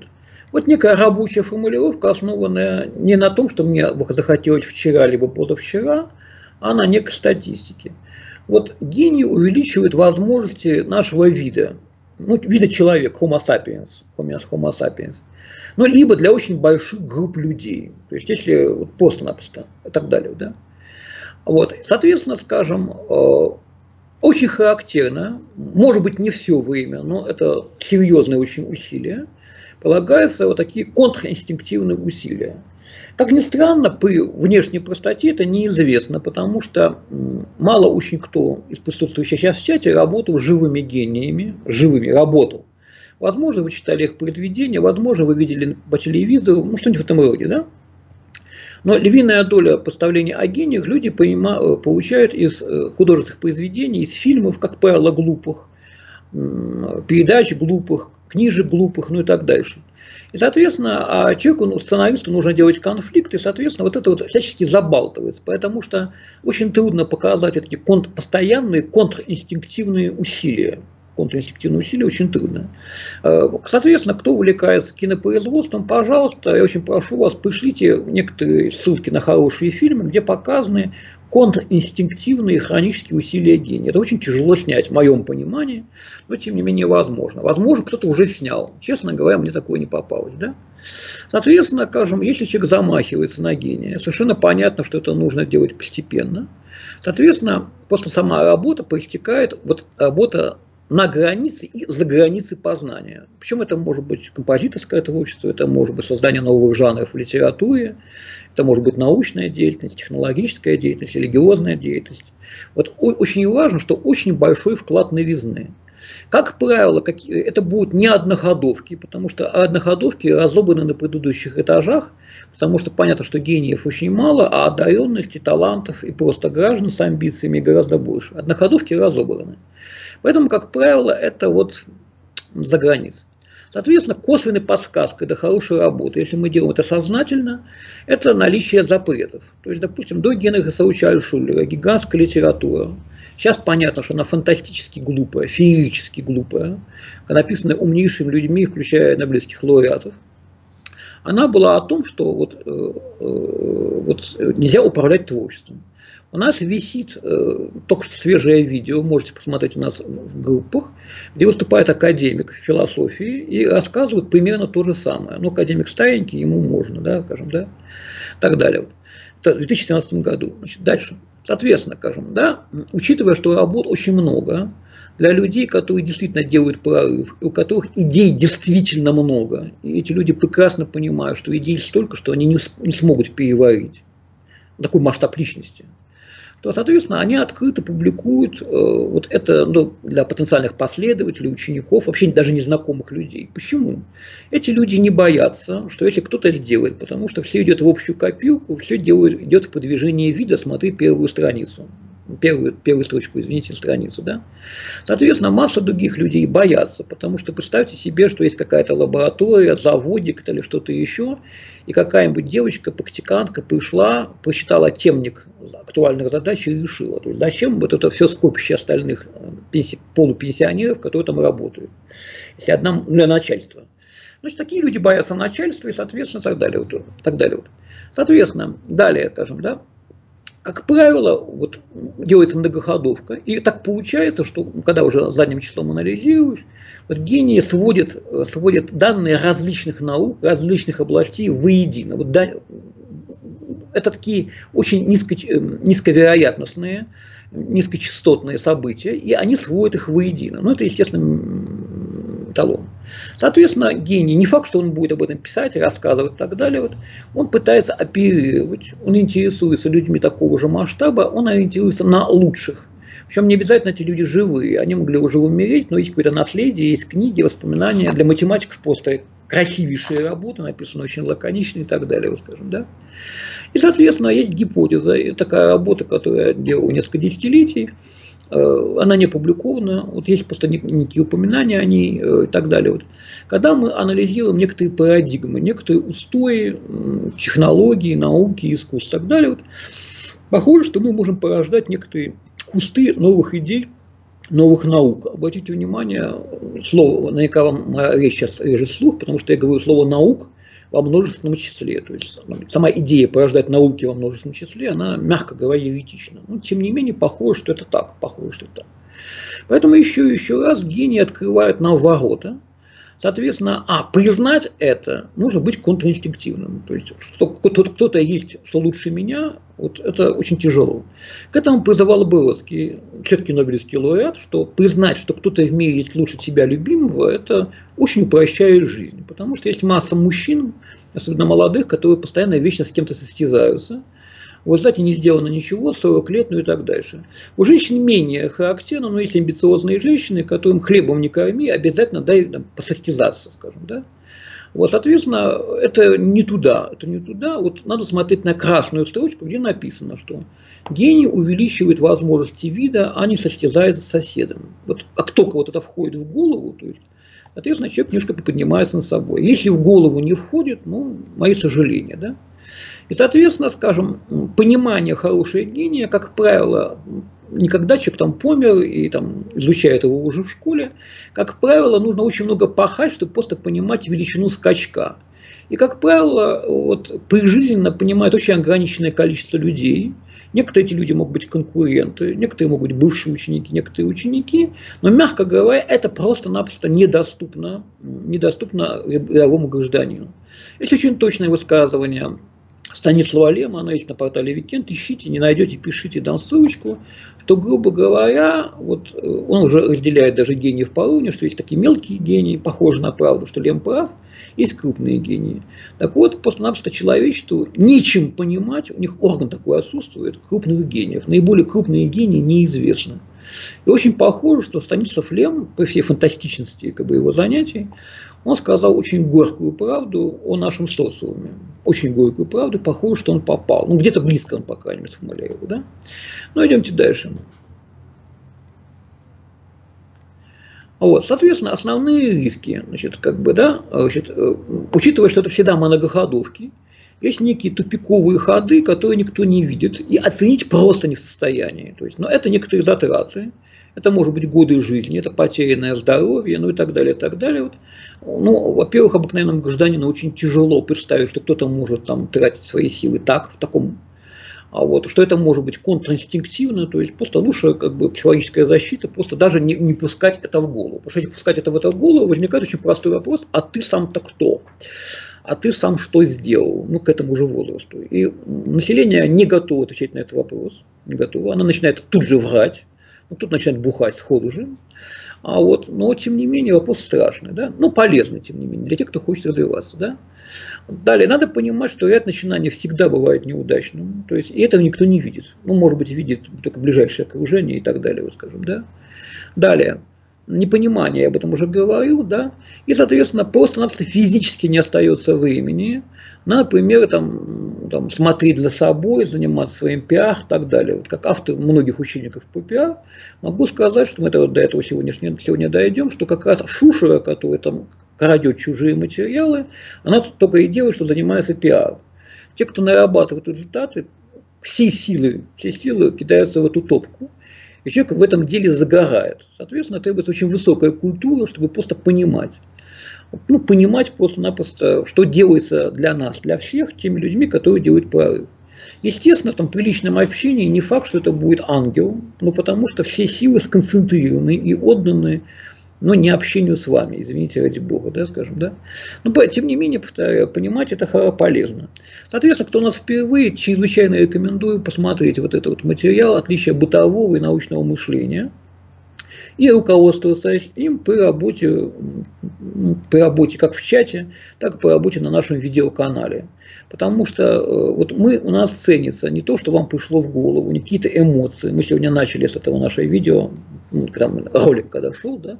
Вот некая рабочая формулировка, основанная не на том, что мне захотелось вчера, либо позавчера, а на некой статистике. Вот гений увеличивает возможности нашего вида, ну, вида человека, homo sapiens. Ну, либо для очень больших групп людей. То есть, если вот, просто-напросто и так далее. Да? Вот. Соответственно, скажем, Очень характерно, может быть, не все время, но это серьезные очень усилия, полагаются вот такие контринстинктивные усилия. Как ни странно, при внешней простоте это неизвестно, потому что мало очень кто из присутствующих сейчас в чате работал с живыми гениями, Возможно, вы читали их произведения, возможно, вы видели по телевизору, ну, что-нибудь в этом роде, да? Но львиная доля поставления о гениях люди получают из художественных произведений, из фильмов, как правило, глупых, передач глупых, книжек глупых, ну и так дальше. И, соответственно, человеку, ну, сценаристу нужно делать конфликт, и, соответственно, вот это вот всячески забалтывается, потому что очень трудно показать эти постоянные контринстинктивные усилия. Контринстинктивные усилия очень трудно. Соответственно, кто увлекается кинопроизводством, пожалуйста, я очень прошу вас, пришлите некоторые ссылки на хорошие фильмы, где показаны контринстинктивные хронические усилия гения. Это очень тяжело снять, в моем понимании, но тем не менее возможно. Возможно, кто-то уже снял. Честно говоря, мне такое не попалось. Да? Соответственно, скажем, если человек замахивается на гения, совершенно понятно, что это нужно делать постепенно. Соответственно, просто сама работа проистекает, вот работа на границе и за границей познания. Причем это может быть композиторское творчество, это может быть создание новых жанров в литературе, это может быть научная деятельность, технологическая деятельность, религиозная деятельность. Вот очень важно, что очень большой вклад новизны. Как правило, это будут не одноходовки, потому что одноходовки разобраны на предыдущих этажах, потому что понятно, что гениев очень мало, а одаренности, талантов и просто граждан с амбициями гораздо больше. Одноходовки разобраны. Поэтому, как правило, это вот за границей. Соответственно, косвенной подсказкой до хорошей работы, если мы делаем это сознательно, это наличие запретов. То есть, допустим, до Генриха Сауловича Альтшуллера гигантская литература. Сейчас понятно, что она фантастически глупая, феерически глупая, написанная умнейшими людьми, включая нобелевских лауреатов. Она была о том, что нельзя управлять творчеством. У нас висит только что свежее видео, можете посмотреть у нас в группах, где выступает академик философии и рассказывает примерно то же самое. Ну, академик старенький, ему можно, да, скажем, да, и так далее. Это в 2017 году. Значит, дальше. Соответственно, скажем, да, учитывая, что работ очень много, для людей, которые действительно делают прорыв, у которых идей действительно много, и эти люди прекрасно понимают, что идей столько, что они не смогут переварить такой масштаб личности, то, соответственно, они открыто публикуют вот это, ну, для потенциальных последователей, учеников, вообще даже незнакомых людей. Почему? Эти люди не боятся, что если кто-то сделает, потому что все идет в общую копилку, все идет в продвижение вида, смотри первую страницу. Первую строчку, извините, страницу, да? Соответственно, масса других людей боятся, потому что представьте себе, что есть какая-то лаборатория, заводик или что-то еще, и какая-нибудь девочка, практикантка пришла, прочитала темник актуальных задач и решила. То есть зачем вот это все скопище остальных полупенсионеров, которые там работают, если одна для начальства. Значит, такие люди боятся начальства и, соответственно, так далее. Вот, так далее вот. Соответственно, далее, скажем, да, как правило, вот, делается многоходовка, и так получается, что когда уже задним числом анализируешь, вот гении сводят данные различных наук, различных областей воедино. Вот, да, это такие очень низковероятностные, низкочастотные события, и они сводят их воедино. Но это, естественно, талон. Соответственно, гений, не факт, что он будет об этом писать, рассказывать и так далее, вот, он пытается оперировать, он интересуется людьми такого же масштаба, он ориентируется на лучших. Причем не обязательно эти люди живые, они могли уже умереть, но есть какое-то наследие, есть книги, воспоминания. Для математиков просто красивейшие работы, написаны очень лаконично и так далее, вот, скажем, да. И, соответственно, есть гипотеза, такая работа, которую я делал несколько десятилетий, она не опубликована, вот есть просто некие упоминания о ней и так далее. Вот. Когда мы анализируем некоторые парадигмы, некоторые устои, технологии, науки, искусства и так далее, вот, похоже, что мы можем порождать некоторые кусты новых идей, новых наук. Обратите внимание, слово, наверняка вам речь сейчас режет слух, потому что я говорю слово «наук» во множественном числе. То есть сама идея порождать науки во множественном числе, она, мягко говоря, еретична. Но, тем не менее, похоже, что это так. Поэтому еще раз гении открывают нам ворота. Соответственно, признать это нужно быть контринстинктивным. То есть, что кто-то есть, что лучше меня, вот это очень тяжело. К этому призывал Боровский, четкий нобелевский лауреат, что признать, что кто-то в мире есть лучше тебя любимого, это очень упрощает жизнь. Потому что есть масса мужчин, особенно молодых, которые постоянно и вечно с кем-то состязаются. Вот, знаете, не сделано ничего, 40 лет, ну и так дальше. У женщин менее характерно, но есть амбициозные женщины, которым хлебом не корми, обязательно дай там посостязаться, скажем, да. Вот, соответственно, это не туда, Вот надо смотреть на красную строчку, где написано, что гений увеличивает возможности вида, а не состязается с соседом. Вот как только вот это входит в голову, то есть, соответственно, человек немножко поднимается над собой. Если в голову не входит, ну, мои сожаления, да. И, соответственно, скажем, понимание хорошего гения, как правило, никогда человек там помер и там изучает его уже в школе, как правило, нужно очень много пахать, чтобы просто понимать величину скачка. И, как правило, вот, прижизненно понимает очень ограниченное количество людей. Некоторые эти люди могут быть конкуренты, некоторые могут быть бывшие ученики, некоторые ученики. Но, мягко говоря, это просто-напросто недоступно рядовому гражданину. Есть очень точное высказывание Станислава Лема, оно есть на портале Викент, ищите, не найдете, пишите, дам ссылочку, что, грубо говоря, вот, он уже разделяет даже гениев по уровню, что есть такие мелкие гении, похожие на правду, что Лем прав, есть крупные гении. Так вот, просто-напросто человечеству нечем понимать, у них орган такой отсутствует, крупных гениев. Наиболее крупные гении неизвестны. И очень похоже, что Станислав Лем, при всей фантастичности как бы его занятий, он сказал очень горькую правду о нашем социуме. Очень горькую правду, похоже, что он попал. Ну, где-то близко он, по крайней мере, сформулировал. Да? Ну, идемте дальше. Вот, соответственно, основные риски, значит, как бы, да, значит, учитывая, что это всегда многоходовки, есть некие тупиковые ходы, которые никто не видит, и оценить просто не в состоянии. То есть, но это некоторые затраты, это может быть годы жизни, это потерянное здоровье, ну и так далее, и так далее. Вот. Ну, во-первых, обыкновенному гражданину очень тяжело представить, что кто-то может там тратить свои силы так, в таком. А вот, что это может быть контринстинктивно, то есть просто лучше как бы психологическая защита, просто даже не пускать это в голову. Потому что если пускать это в эту голову, возникает очень простой вопрос, а ты сам-то кто? А ты сам что сделал? Ну, к этому же возрасту. И население не готово отвечать на этот вопрос, не готово. Оно начинает тут же врать, тут начинает бухать сходу же. А вот, но, тем не менее, вопрос страшный, да? Но полезный, тем не менее, для тех, кто хочет развиваться. Да? Далее, надо понимать, что ряд начинаний всегда бывает неудачным. То есть, и этого никто не видит. Ну, может быть, видит только ближайшее окружение и так далее, вот скажем, да? Далее. Непонимание, я об этом уже говорил, да, и, соответственно, просто-напросто физически не остается времени, например, там, смотреть за собой, заниматься своим пиар и так далее. Вот как автор многих учебников по пиар, могу сказать, что мы до этого сегодня дойдем, что как раз шушера, которая там крадет чужие материалы, она только и делает, что занимается пиаром. Те, кто нарабатывает результаты, все силы кидаются в эту топку. И человек в этом деле загорает. Соответственно, требуется очень высокая культура, чтобы просто понимать. Ну, понимать просто-напросто, что делается для нас, для всех, теми людьми, которые делают прорыв. Естественно, там, при личном общении не факт, что это будет ангел, но потому что все силы сконцентрированы и отданы, но не общению с вами, извините, ради бога, да, скажем, да. Но, тем не менее, повторяю, понимать это полезно. Соответственно, кто у нас впервые, чрезвычайно рекомендую посмотреть вот этот вот материал «Отличие бытового и научного мышления» и руководствоваться им при работе как в чате, так и при работе на нашем видеоканале. Потому что вот у нас ценится не то, что вам пришло в голову, не какие-то эмоции. Мы сегодня начали с этого нашего видео, там, ролик когда шел, да?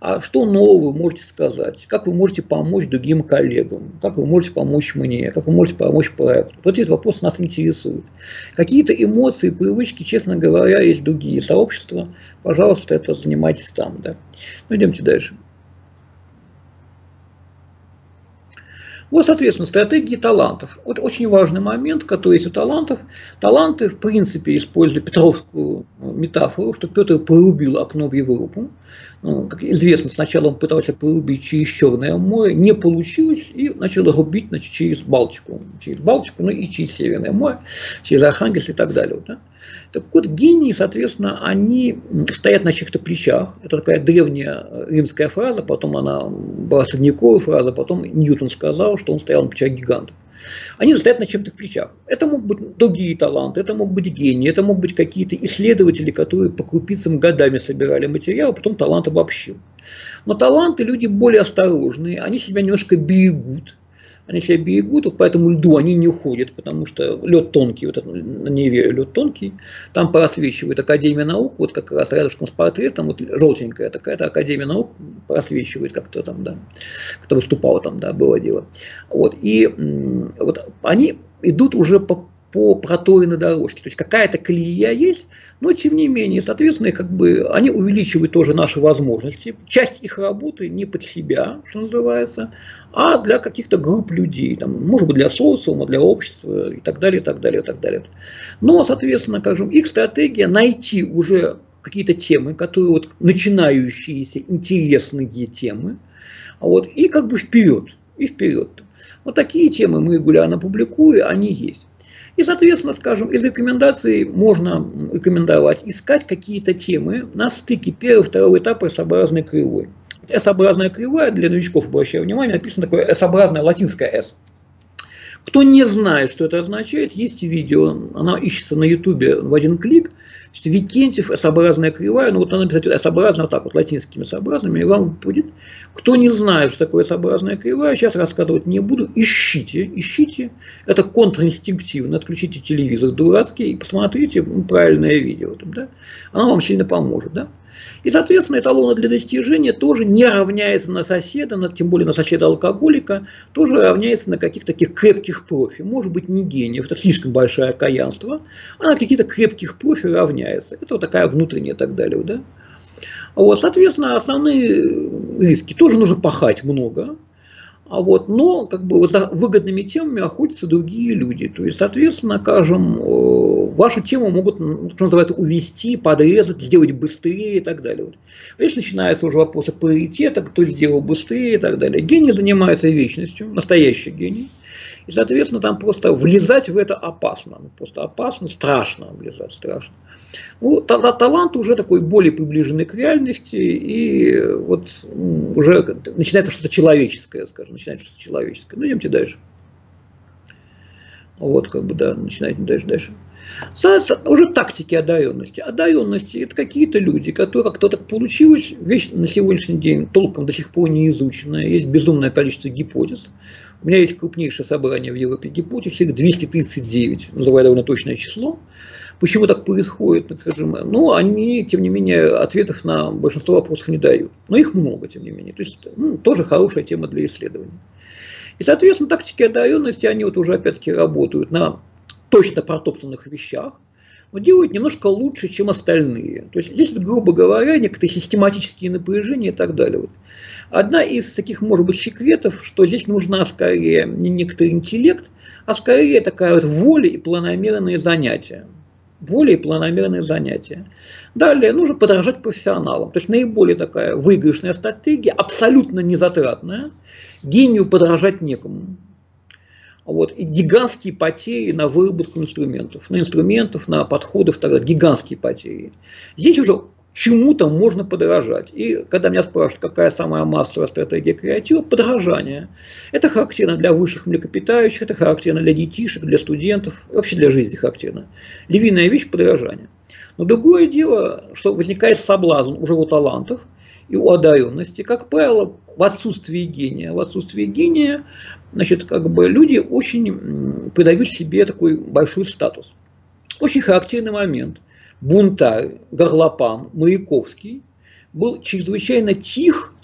А что нового вы можете сказать? Как вы можете помочь другим коллегам? Как вы можете помочь мне? Как вы можете помочь проекту? Вот этот вопрос нас интересует. Какие-то эмоции, привычки, честно говоря, есть другие сообщества. Пожалуйста, это занимайтесь там. Да? Ну, идемте дальше. Вот, соответственно, стратегии талантов. Вот очень важный момент, который есть у талантов. Таланты, в принципе, используют петровскую метафору, что Петр порубил окно в Европу. Ну, как известно, сначала он пытался порубить через Черное море, не получилось, и начал рубить, значит, через Балтику. Через Балтику, ну и через Северное море, через Архангельск и так далее. Да? Так вот, гении, соответственно, они стоят на чьих-то плечах. Это такая древняя римская фраза, потом она была средневековая фраза, потом Ньютон сказал, что он стоял на плечах гигантов. Они стоят на чем-то плечах. Это могут быть другие таланты, это могут быть гении, это могут быть какие-то исследователи, которые по крупицам годами собирали материал, а потом талант обобщил. Но таланты люди более осторожные, они себя немножко берегут. Они себя берегут, поэтому льду они не уходят, потому что лед тонкий, вот это, на Неве лед тонкий, там просвечивает Академия наук, вот как раз рядышком с портретом, вот желтенькая такая-то Академия наук просвечивает как-то там, да, кто выступал там, да, было дело. Вот, и вот они идут уже по проторенной дорожке, то есть какая-то колея есть, но тем не менее, соответственно, как бы они увеличивают тоже наши возможности, часть их работы не под себя, что называется, а для каких-то групп людей, там, может быть, для социума, для общества и так далее, и так далее, и так далее. Но, соответственно, скажем, их стратегия найти уже какие-то темы, которые вот начинающиеся, интересные темы, вот, и как бы вперед, и вперед. Вот такие темы мы регулярно публикуем, они есть. И, соответственно, скажем, из рекомендаций можно рекомендовать искать какие-то темы на стыке первого и второго этапа S-образной кривой. S-образная кривая, для новичков, обращаю внимание, написано такое S-образное, латинское S. Кто не знает, что это означает, есть видео, оно ищется на YouTube в один клик. Викентьев, S-образная кривая, ну вот она написать S-образная, вот так вот, латинскими S-образными, и вам будет. Кто не знает, что такое S-образная кривая, сейчас рассказывать не буду, ищите, ищите. Это контринстинктивно, отключите телевизор дурацкий и посмотрите правильное видео, там, да? Оно вам сильно поможет, да? И, соответственно, эталоны для достижения тоже не равняется на соседа, тем более на соседа-алкоголика, тоже равняется на каких-то таких крепких профи. Может быть, не гениев, это слишком большое окаянство, а на каких-то крепких профи равняется. Это вот такая внутренняя и так далее. Да? Вот, соответственно, основные риски. Тоже нужно пахать много. А вот, но как бы, вот за выгодными темами охотятся другие люди. То есть, соответственно, скажем, вашу тему могут, что называется, увести, подрезать, сделать быстрее и так далее. Вот. Здесь начинаются уже вопросы приоритета, кто сделал быстрее и так далее. Гений занимается вечностью, настоящий гений. И, соответственно, там просто влезать в это опасно. Просто опасно, страшно влезать, страшно. Ну, тогда талант уже такой более приближенный к реальности, и вот уже начинается что-то человеческое, скажем, начинается что-то человеческое. Ну, идемте дальше. Вот, как бы, да, начинайте дальше. Уже тактики одаренности. Одаренности – это какие-то люди, которые как-то так получилось, вещь на сегодняшний день толком до сих пор не изученная, есть безумное количество гипотез. У меня есть крупнейшее собрание в Европе гипотез, их 239, называю довольно точное число. Почему так происходит, скажем, ну, они, тем не менее, ответов на большинство вопросов не дают. Но их много, тем не менее. То есть, ну, тоже хорошая тема для исследования. И, соответственно, тактики одаренности, они вот уже, опять-таки, работают на точно протоптанных вещах, но делают немножко лучше, чем остальные. То есть, здесь, грубо говоря, некоторые систематические напряжения и так далее. Одна из таких, может быть, секретов, что здесь нужна скорее не некоторый интеллект, а скорее такая вот воля и планомерные занятия. Более планомерные занятия. Далее нужно подражать профессионалам. То есть наиболее такая выигрышная стратегия, абсолютно незатратная. Гению подражать некому. Вот. И гигантские потери на выработку инструментов, на подходов, так далее. Гигантские потери. Здесь уже чему-то можно подражать. И когда меня спрашивают, какая самая массовая стратегия креатива, подражание. Это характерно для высших млекопитающих, это характерно для детишек, для студентов, вообще для жизни характерно. Львиная вещь – подражание. Но другое дело, что возникает соблазн уже у талантов и у одаренности. Как правило, в отсутствии гения, значит, как бы люди очень придают себе такой большой статус. Очень характерный момент. Бунтарь, горлопан, Маяковский был чрезвычайно тих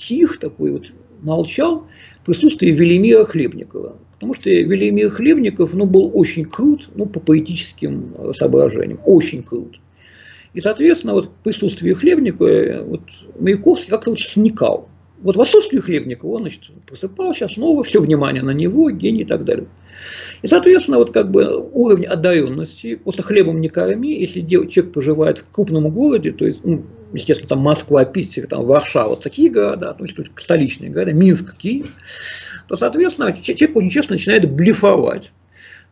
такой вот, молчал в присутствии Велимира Хлебникова. Потому что Велимир Хлебников, ну, был очень крут, ну, по поэтическим соображениям, очень крут. И, соответственно, вот в присутствии Хлебникова вот, Маяковский как-то вот сникал. Вот в отсутствии Хлебникова он, значит, просыпался снова, все внимание на него, гений и так далее. И, соответственно, вот как бы уровень одаренности, просто хлебом не корми, если человек проживает в крупном городе, то есть, ну, естественно, там Москва, Питер, там Варшава, вот такие города, то есть столичные города, Минск, Киев, то, соответственно, человек очень часто начинает блефовать.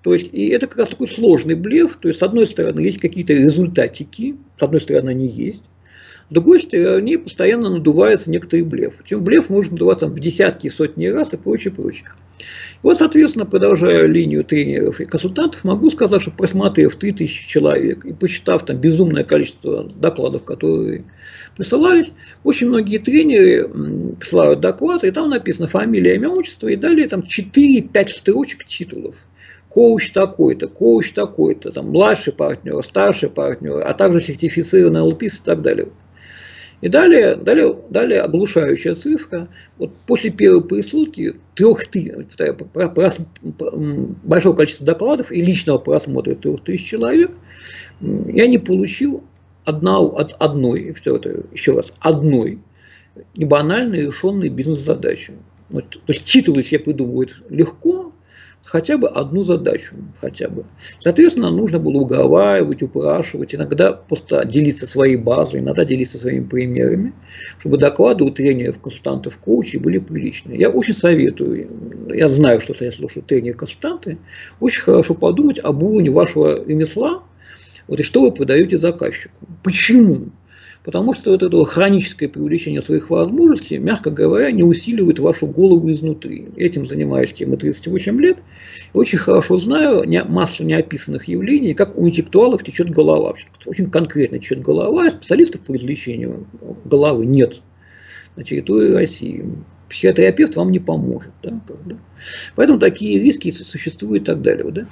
То есть, и это как раз такой сложный блеф. То есть, с одной стороны, есть какие-то результатики, с одной стороны, они есть. С другой стороны, постоянно надувается некоторый блеф. Причем блеф может надуваться в десятки и сотни раз и прочее, прочее. И вот, соответственно, продолжая линию тренеров и консультантов, могу сказать, что просмотрев 3000 человек и посчитав там безумное количество докладов, которые присылались, очень многие тренеры присылают доклад, и там написано фамилия, имя, отчество, и далее там 4-5 строчек титулов. Коуч такой-то, коуч такой-то, там младший партнер, старший партнер, а также сертифицированный ЛПИС и так далее. И далее оглушающая цифра. Вот после первой пересылки 3000, большого количества докладов и личного просмотра 3000 человек, я не получил одной небанально решенной бизнес-задачи. Вот, то есть титулы себе придумывают легко, хотя бы одну задачу, хотя бы. Соответственно, нужно было уговаривать, упрашивать, иногда просто делиться своей базой, иногда делиться своими примерами, чтобы доклады у тренеров, консультантов, коучей были приличные. Я очень советую, я знаю, что я слушаю тренеры-консультанты, очень хорошо подумать об уровне вашего ремесла, вот, и что вы продаете заказчику. Почему? Потому что вот это хроническое привлечение своих возможностей, мягко говоря, не усиливает вашу голову изнутри. Этим занимаюсь темой 38 лет. И очень хорошо знаю массу неописанных явлений, как у интеллектуалов течет голова. Очень конкретно течет голова, а специалистов по излечению головы нет на территории России. Психотерапевт вам не поможет. Да? Поэтому такие риски существуют и так далее. Да?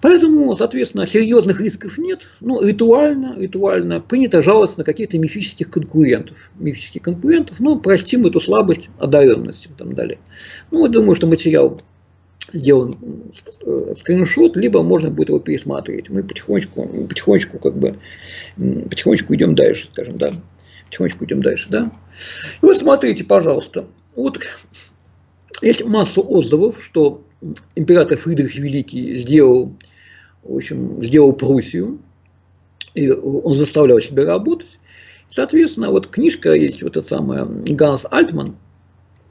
Поэтому, соответственно, серьезных рисков нет. Но ритуально принято жаловаться на каких-то мифических конкурентов, но простим эту слабость одаренности и так далее. Ну, я думаю, что материал сделан скриншот, либо можно будет его пересматривать. Мы потихонечку идем дальше, скажем, да. И вот смотрите, пожалуйста, вот есть масса отзывов, что император Фридрих Великий сделал Пруссию, и он заставлял себя работать. Соответственно, вот книжка есть, вот эта самая Ганс Альтман.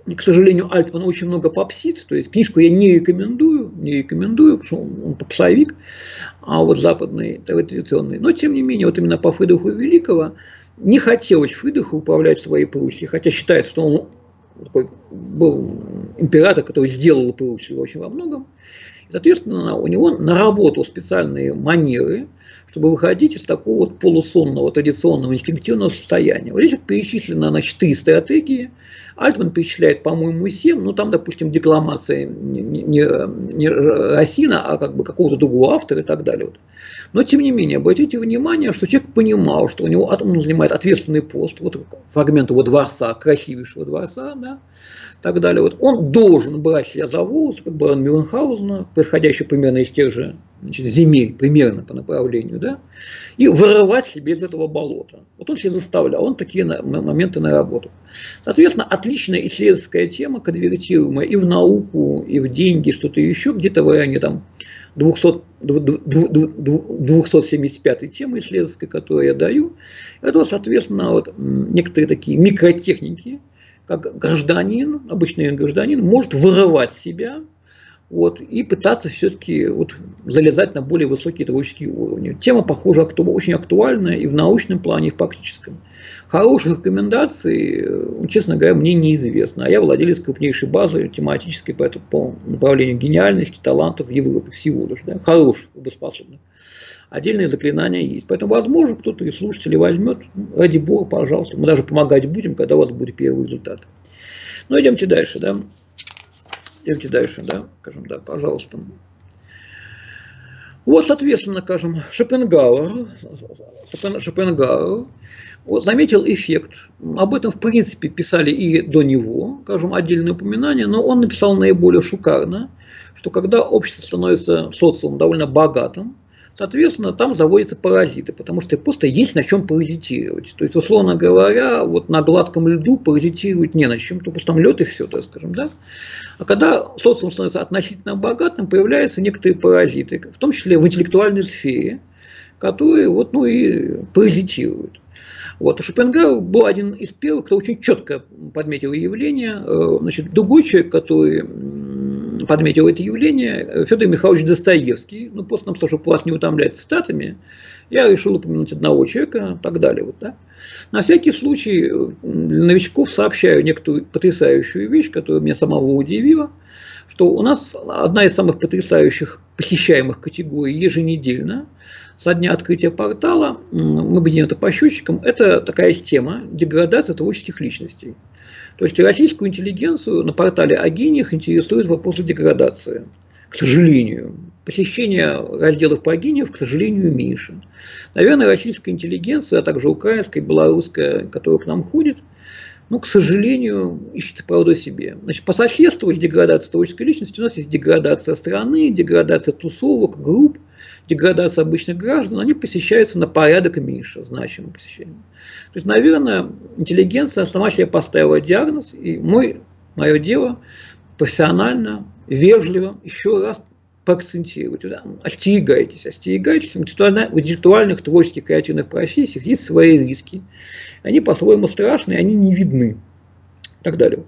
И, к сожалению, Альтман очень много попсит, то есть книжку я не рекомендую, потому что он попсовик, а вот западный, традиционный. Но, тем не менее, вот именно по Фридриху Великого не хотелось Фридриху управлять своей Пруссией, хотя считается, что он такой был император, который сделал Пруссию очень во многом. И, соответственно, у него наработал специальные манеры, чтобы выходить из такого вот полусонного, традиционного, инстинктивного состояния. Вот здесь перечислено на 4 стратегии. Альтман перечисляет, по-моему, 7, но там, допустим, декламация не Расина, а как бы какого-то другого автора и так далее. Но, тем не менее, обратите внимание, что человек понимал, что у него он занимает ответственный пост, вот фрагмент его дворца, красивейшего дворца, да, и так далее. Вот он должен брать себя за волосы, как барон Мюнхгаузена, происходящий примерно из тех же земель, примерно по направлению, да, и вырывать себе из этого болота. Вот он себя заставлял, он такие моменты наработал. Соответственно, отличная исследовательская тема, конвертируемая и в науку, и в деньги, что-то еще, где-то в районе там 275 темы исследовательской, которую я даю. Это, соответственно, вот некоторые такие микротехники, как гражданин, обычный гражданин, может вырывать себя, вот, и пытаться все-таки вот залезать на более высокие творческие уровни. Тема, похоже, очень актуальная и в научном плане, и в практическом. Хороших рекомендаций, честно говоря, мне неизвестно. А я владелец крупнейшей базы тематической по направлению гениальности, талантов в Европе. Всего лишь, да? Хороших, обоспособных. Отдельные заклинания есть. Поэтому, возможно, кто-то из слушателей возьмет. Ради бога, пожалуйста. Мы даже помогать будем, когда у вас будет первый результат. Но идемте дальше, да. Скажем, пожалуйста. Вот, соответственно, скажем, Шопенгауэр вот, заметил эффект. Об этом, в принципе, писали и до него, скажем, отдельные упоминания, но он написал наиболее шикарно, что когда общество становится социумом довольно богатым, соответственно, там заводятся паразиты, потому что просто есть на чем паразитировать. То есть, условно говоря, вот на гладком льду паразитировать не на чем, то просто там лед и все, так скажем, да. А когда социум становится относительно богатым, появляются некоторые паразиты, в том числе в интеллектуальной сфере, которые вот, ну, и паразитируют. Вот. Шопенгауэр был один из первых, кто очень четко подметил явление. Значит, другой человек, который подметил это явление Федор Михайлович Достоевский. Ну, просто нам, чтобы вас не утомлять цитатами, я решил упомянуть одного человека и так далее. Вот, да? На всякий случай для новичков сообщаю некоторую потрясающую вещь, которая меня самого удивила, что у нас одна из самых потрясающих посещаемых категорий еженедельно со дня открытия портала, мы будем это по счетчикам, это такая тема деградации творческих личностей. То есть российскую интеллигенцию на портале о гениях интересует вопрос деградации. К сожалению, посещение разделов по гениям, к сожалению, меньше. Наверное, российская интеллигенция, а также украинская, белорусская, которая к нам ходит, ну, к сожалению, ищет правду себе. Значит, по соседству с деградацией творческой личности у нас есть деградация страны, деградация тусовок, групп, деградация обычных граждан. Они посещаются на порядок меньше, значимо посещение. То есть, наверное, интеллигенция сама себе поставила диагноз, и мое дело профессионально, вежливо еще раз поакцентировать. Остерегайтесь, остерегайтесь. В интеллектуальных, творческих, креативных профессиях есть свои риски. Они по-своему страшные, они не видны. И так далее.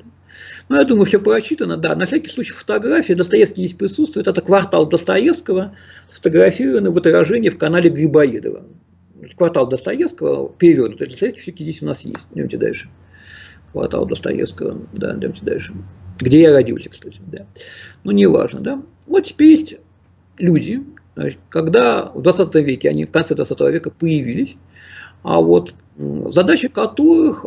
Ну, я думаю, все прочитано. Да, на всякий случай фотография. Достоевский здесь присутствует. Это квартал Достоевского, сфотографированный в отражении в канале Грибоедова. Квартал Достоевского перевернутый. Достоевский здесь у нас есть. Идемте дальше. Квартал Достоевского. Да, идемте дальше. Где я родился, кстати, да. Ну, неважно, да. Вот теперь есть люди, значит, когда в 20 веке, они в конце 20 века появились, а вот задача которых,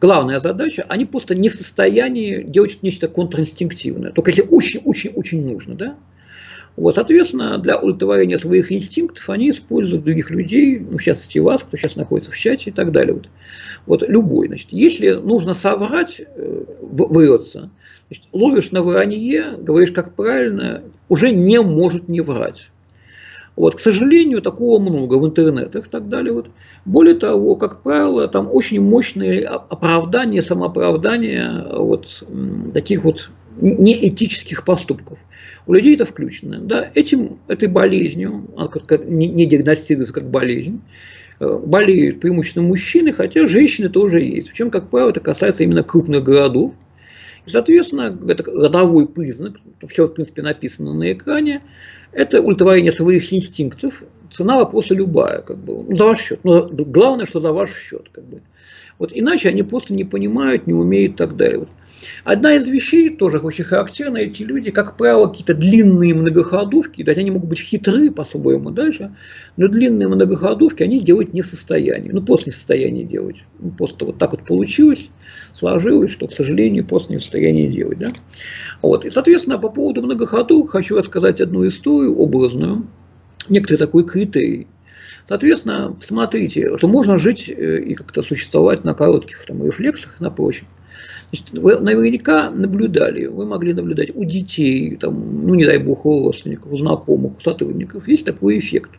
главная задача, они просто не в состоянии делать нечто контринстинктивное, только если очень-очень-очень нужно, да. Вот, соответственно, для удовлетворения своих инстинктов они используют других людей, ну, сейчас Стивас, кто сейчас находится в чате и так далее. Вот любой, значит, если нужно соврать, врется, значит, ловишь на вранье, говоришь как правильно, уже не может не врать. Вот, к сожалению, такого много в интернетах и так далее. Вот. Более того, как правило, там очень мощные оправдания, самооправдания вот, таких вот неэтических поступков. У людей это включено. Да, этой болезнью, она не диагностируется как болезнь, болеют преимущественно мужчины, хотя женщины тоже есть. Причем, как правило, это касается именно крупных городов. И, соответственно, это родовой признак, все, в принципе, написано на экране, это удовлетворение своих инстинктов. Цена вопроса любая, как бы, ну, за ваш счет. Но главное, что за ваш счет. Как бы. Вот, иначе они просто не понимают, не умеют и так далее. Вот. Одна из вещей, тоже очень характерна, эти люди, как правило, какие-то длинные многоходовки, да, они могут быть хитры по-своему дальше, но длинные многоходовки они делать не в состоянии. Ну, просто не в состоянии делать. Ну, просто вот так вот получилось, сложилось, что, к сожалению, просто не в состоянии делать. Да? Вот. И, соответственно, по поводу многоходовок хочу рассказать одну историю образную, некоторый такой критерий. Соответственно, смотрите, что можно жить и как-то существовать на коротких там, рефлексах на прочем. Значит, вы наверняка наблюдали, вы могли наблюдать у детей, там, ну не дай бог, у родственников, у знакомых, у сотрудников, есть такой эффект.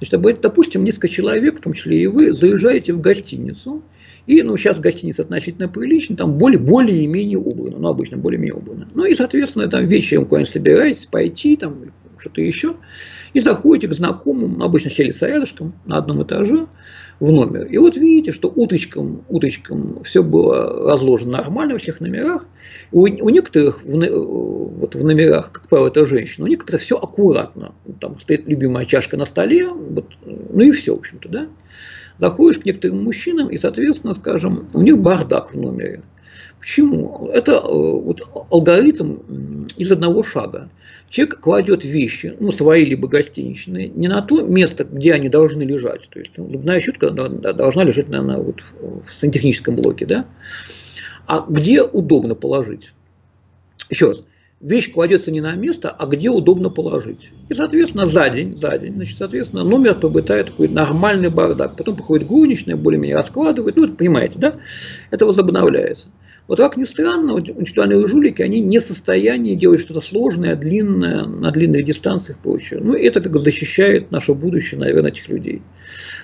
Значит, допустим, несколько человек, в том числе и вы, заезжаете в гостиницу, и ну, сейчас гостиница относительно приличная, там более-менее убрана, ну обычно более-менее убрана. Ну и, соответственно, там вечером куда-нибудь собираетесь пойти, там что-то еще, и заходите к знакомым, обычно сели рядышком на одном этаже, в номер. И вот видите, что уточком все было разложено нормально во всех номерах. У некоторых вот в номерах, как правило, это женщина, у них как-то все аккуратно. Там стоит любимая чашка на столе, вот, ну и все, в общем-то, да. Заходишь к некоторым мужчинам, и, соответственно, скажем, у них бардак в номере. Почему? Это вот, алгоритм из одного шага. Человек кладет вещи, ну, свои либо гостиничные, не на то место, где они должны лежать. То есть зубная щетка должна лежать, наверное, вот в сантехническом блоке, да? А где удобно положить. Еще раз. Вещь кладется не на место, а где удобно положить. И, соответственно, за день, значит, соответственно, номер приобретает такой нормальный бардак. Потом приходит горничная, более-менее раскладывает. Ну, это, понимаете, да? Это возобновляется. Вот как ни странно, интеллектуальные жулики, они не в состоянии делать что-то сложное, длинное, на длинных дистанциях и прочее. Ну, это как защищает наше будущее, наверное, этих людей.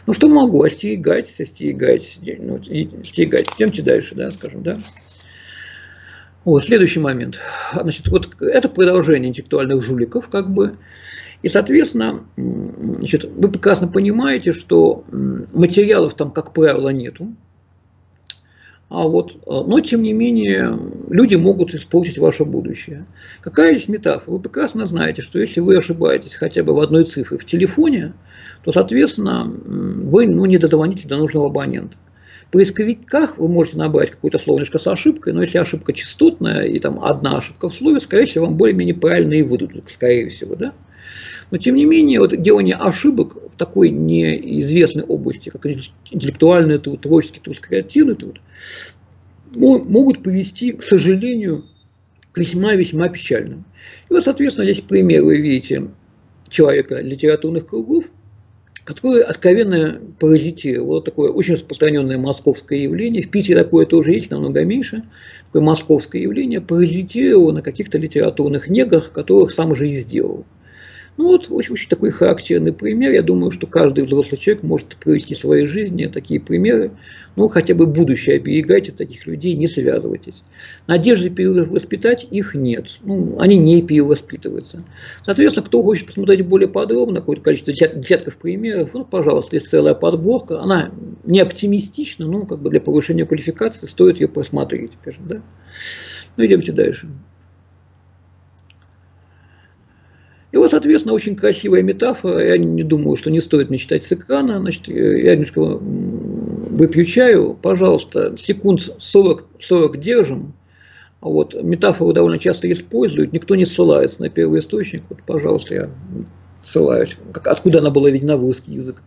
Ну, что могу? Остерегайтесь. Идемте дальше, да, скажем, да. Вот, следующий момент. Значит, вот это продолжение интеллектуальных жуликов, как бы. И, соответственно, значит, вы прекрасно понимаете, что материалов там, как правило, нету. Но, тем не менее, люди могут испортить ваше будущее. Какая здесь метафора? Вы прекрасно знаете, что если вы ошибаетесь хотя бы в одной цифре в телефоне, то, соответственно, вы не дозвоните до нужного абонента. В поисковиках вы можете набрать какое-то словнышко с ошибкой, но если ошибка частотная и там одна ошибка в слове, скорее всего, вам более-менее правильные выдадут, скорее всего, да? Но, тем не менее, вот делание ошибок в такой неизвестной области, как интеллектуальный труд, творческий труд, креативный труд, могут повести, к сожалению, к весьма-весьма печальным. И вот, соответственно, здесь пример, вы видите, человека литературных кругов, который откровенно паразитировал. Вот такое очень распространенное московское явление. В Питере такое тоже есть, намного меньше. Такое московское явление паразитировало на каких-то литературных неграх, которых сам же и сделал. Ну вот, очень такой характерный пример. Я думаю, что каждый взрослый человек может привести в своей жизни такие примеры. Ну, хотя бы будущее оберегайте таких людей, не связывайтесь. Надежды перевоспитать их нет. Ну, они не перевоспитываются. Соответственно, кто хочет посмотреть более подробно, какое-то количество десятков примеров, ну, пожалуйста, есть целая подборка. Она не оптимистична, но как бы для повышения квалификации стоит ее просмотреть, скажем, да? Ну, идемте дальше. И вот, соответственно, очень красивая метафора. Я не думаю, что не стоит мечтать с экрана. Значит, я немножко выключаю. Пожалуйста, секунд 40 держим. Вот. Метафору довольно часто используют. Никто не ссылается на первоисточник. Вот, пожалуйста, я ссылаюсь. Откуда она была видна в русский язык?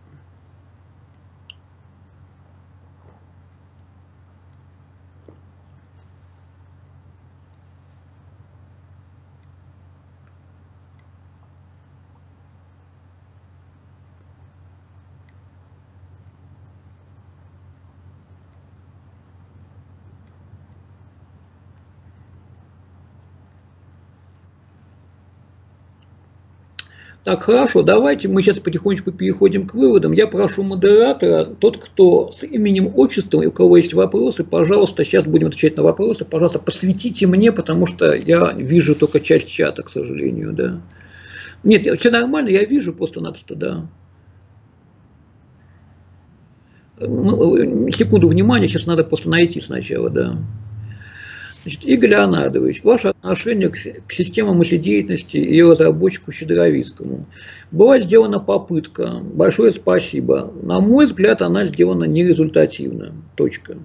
Так, хорошо, давайте мы сейчас потихонечку переходим к выводам. Я прошу модератора, тот, кто с именем, отчеством, и у кого есть вопросы, пожалуйста, сейчас будем отвечать на вопросы. Пожалуйста, посвятите мне, потому что я вижу только часть чата, к сожалению, да. Нет, все нормально, я вижу просто-напросто, да. Секунду внимания, сейчас надо просто найти сначала, да. Значит, Игорь Леонардович, ваше отношение к системам мыследеятельности и разработчику Щедровицкому. Была сделана попытка, большое спасибо. На мой взгляд, она сделана нерезультативно. Точка.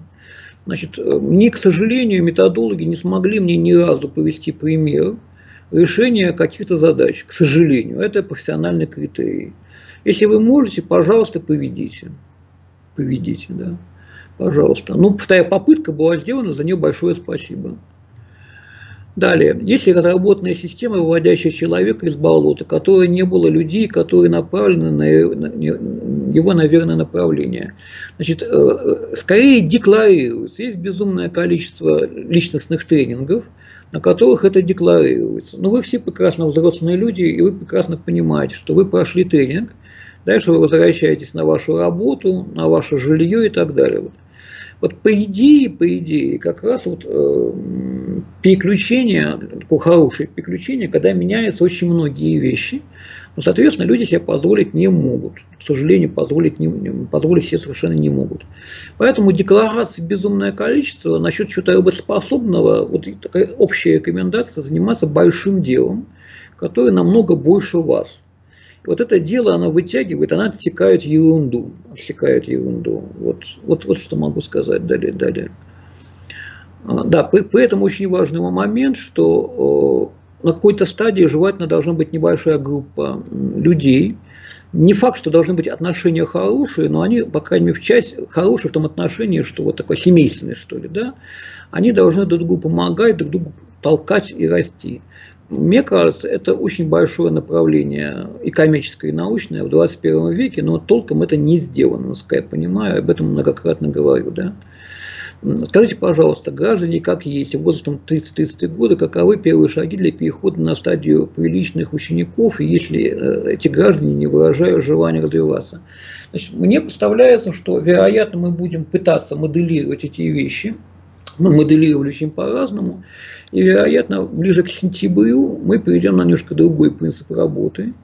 Значит, мне, к сожалению, методологи не смогли мне ни разу привести пример решения каких-то задач. К сожалению, это профессиональный критерий. Если вы можете, пожалуйста, поведите. Поведите, да. Пожалуйста. Ну, вторая попытка была сделана, за нее большое спасибо. Далее. Есть ли разработанная система, выводящая человека из болота, которой не было людей, которые направлены на его, наверное, направление? Значит, скорее декларируется. Есть безумное количество личностных тренингов, на которых это декларируется. Но вы все прекрасно взрослые люди, и вы прекрасно понимаете, что вы прошли тренинг, дальше вы возвращаетесь на вашу работу, на ваше жилье и так далее. Вот по идее, как раз вот переключение, такое хорошее переключение, когда меняются очень многие вещи, но, соответственно, люди себе позволить не могут. К сожалению, позволить себе совершенно не могут. Поэтому деклараций безумное количество. Насчет чего-то работоспособного, вот такая общая рекомендация заниматься большим делом, которое намного больше вас. Вот это дело, оно вытягивает, она отсекает ерунду. Вот что могу сказать далее. Да, при этом очень важный момент, что на какой-то стадии желательно должна быть небольшая группа людей. Не факт, что должны быть отношения хорошие, но они, по крайней мере, в часть хорошие в том отношении, что вот такой семейственный, что ли, да, они должны друг другу помогать, друг другу толкать и расти. Мне кажется, это очень большое направление и коммерческое, и научное в 21 веке, но толком это не сделано, насколько я понимаю, об этом многократно говорю. Да? Скажите, пожалуйста, граждане, как есть, возрастом 30-30 годы, каковы первые шаги для перехода на стадию приличных учеников, если эти граждане не выражают желания развиваться? Значит, мне представляется, что, вероятно, мы будем пытаться моделировать эти вещи. Мы моделировали очень по-разному, и, вероятно, ближе к сентябрю мы перейдем на немножко другой принцип работы,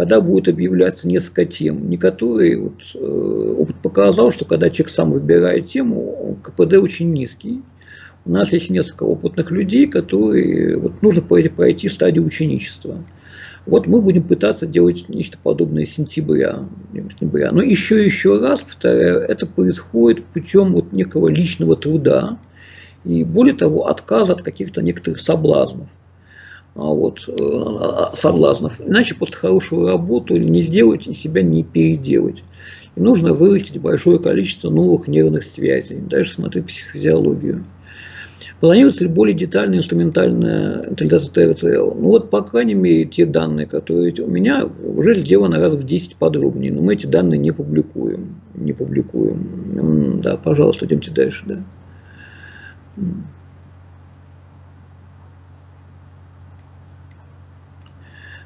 когда будет объявляться несколько тем. Некоторые, опыт показал, что когда человек сам выбирает тему, КПД очень низкий. У нас есть несколько опытных людей, которые нужно пройти стадию ученичества. Мы будем пытаться делать нечто подобное с сентября. Но еще раз повторяю, это происходит путем некого личного труда и, более того, отказа от каких-то некоторых соблазнов. Иначе просто хорошую работу не сделать и себя не переделать. И нужно вырастить большое количество новых нервных связей. Дальше смотри психофизиологию. Планируется ли более детальная инструментальная интеграция ТРЦЛ? По крайней мере, те данные, которые у меня, уже сделаны раз в 10 подробнее. Но мы эти данные не публикуем. Да, пожалуйста, идемте дальше. Да.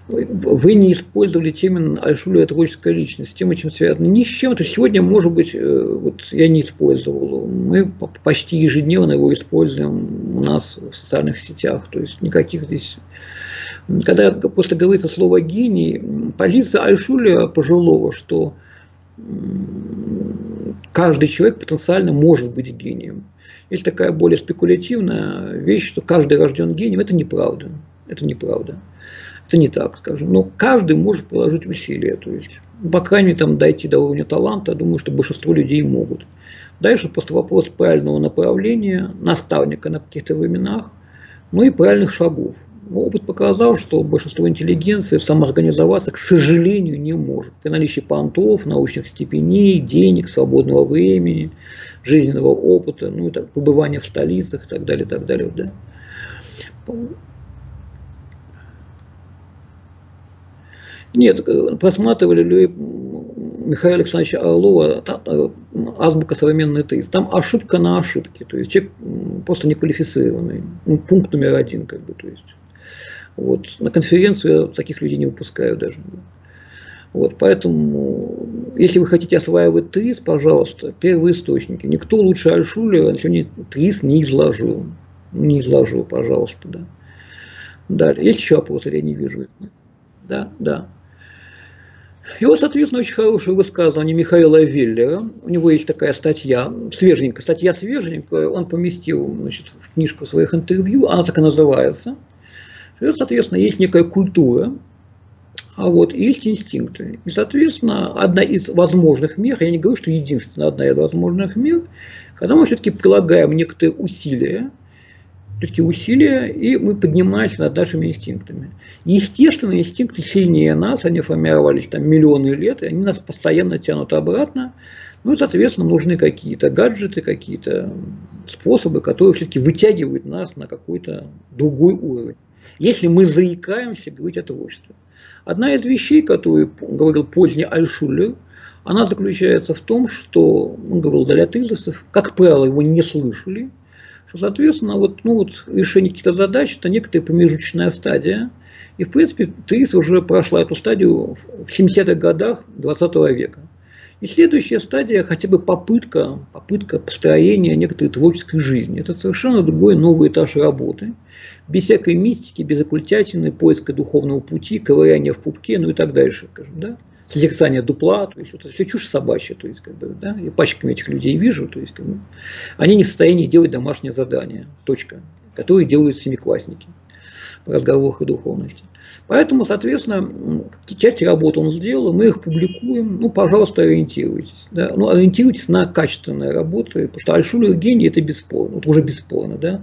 Вы не использовали термин Альтшуллера «творческая личность». Тема чем связана? Ни с чем. Сегодня, может быть, я не использовал. Мы почти ежедневно его используем у нас в социальных сетях. Никаких здесь... Когда просто говорится слово «гений», позиция Альтшуллера пожилого, что каждый человек потенциально может быть гением. Есть такая более спекулятивная вещь, что каждый рожден гением. Это неправда. Это не так, скажем. Но каждый может приложить усилия. По крайней мере, дойти до уровня таланта, я думаю, что большинство людей могут. Дальше просто вопрос правильного направления, наставника на каких-то временах, и правильных шагов. Опыт показал, что большинство интеллигенции самоорганизоваться, к сожалению, не может. При наличии понтов, научных степеней, денег, свободного времени, жизненного опыта, побывания в столицах и так далее. Да? Нет, просматривали ли Михаила Александровича Орлова «Азбука современный ТРИЗ». Там ошибка на ошибке. Человек просто неквалифицированный. Пункт номер 1, На конференцию я таких людей не выпускаю даже. Поэтому, если вы хотите осваивать ТРИЗ, пожалуйста, первые источники. Никто лучше Альтшуллера сегодня ТРИЗ не изложил. Пожалуйста. Да. Далее. Есть еще вопросы, я не вижу. Да. И соответственно, очень хорошее высказывание Михаила Веллера. У него есть такая статья, свеженькая. Он поместил в книжку своих интервью, она так и называется. И, соответственно, есть некая культура, есть инстинкты. И, соответственно, одна из возможных мер, я не говорю, что единственная одна из возможных мер, когда мы все-таки прилагаем некоторые усилия, и мы поднимаемся над нашими инстинктами. Естественно, инстинкты сильнее нас, они формировались миллионы лет, и они нас постоянно тянут обратно. Соответственно, нужны какие-то гаджеты, какие-то способы, которые все-таки вытягивают нас на какой-то другой уровень. Если мы заикаемся говорить о творчестве. Одна из вещей, которую говорил поздний Альтшуллер, она заключается в том, что, он говорил, для тезисов, как правило, его не слышали. Что, соответственно, решение каких-то задач – это некая промежуточная стадия. И, в принципе, ТРИЗ уже прошла эту стадию в 70-х годах 20 века. И следующая стадия – хотя бы попытка построения некоторой творческой жизни. Это совершенно другой новый этаж работы. Без всякой мистики, без оккультятины, поиска духовного пути, ковыряния в пупке, и так дальше. Созерцание дупла, это все чушь собачья, я пачками этих людей вижу, они не в состоянии делать домашнее задание, которые делают семиклассники по разговорах и духовности. Поэтому, соответственно, части работы он сделал, мы их публикуем, пожалуйста, ориентируйтесь. Да? Ориентируйтесь на качественные работы, потому что Альтшуллер гений – это бесспорно, уже бесспорно, да?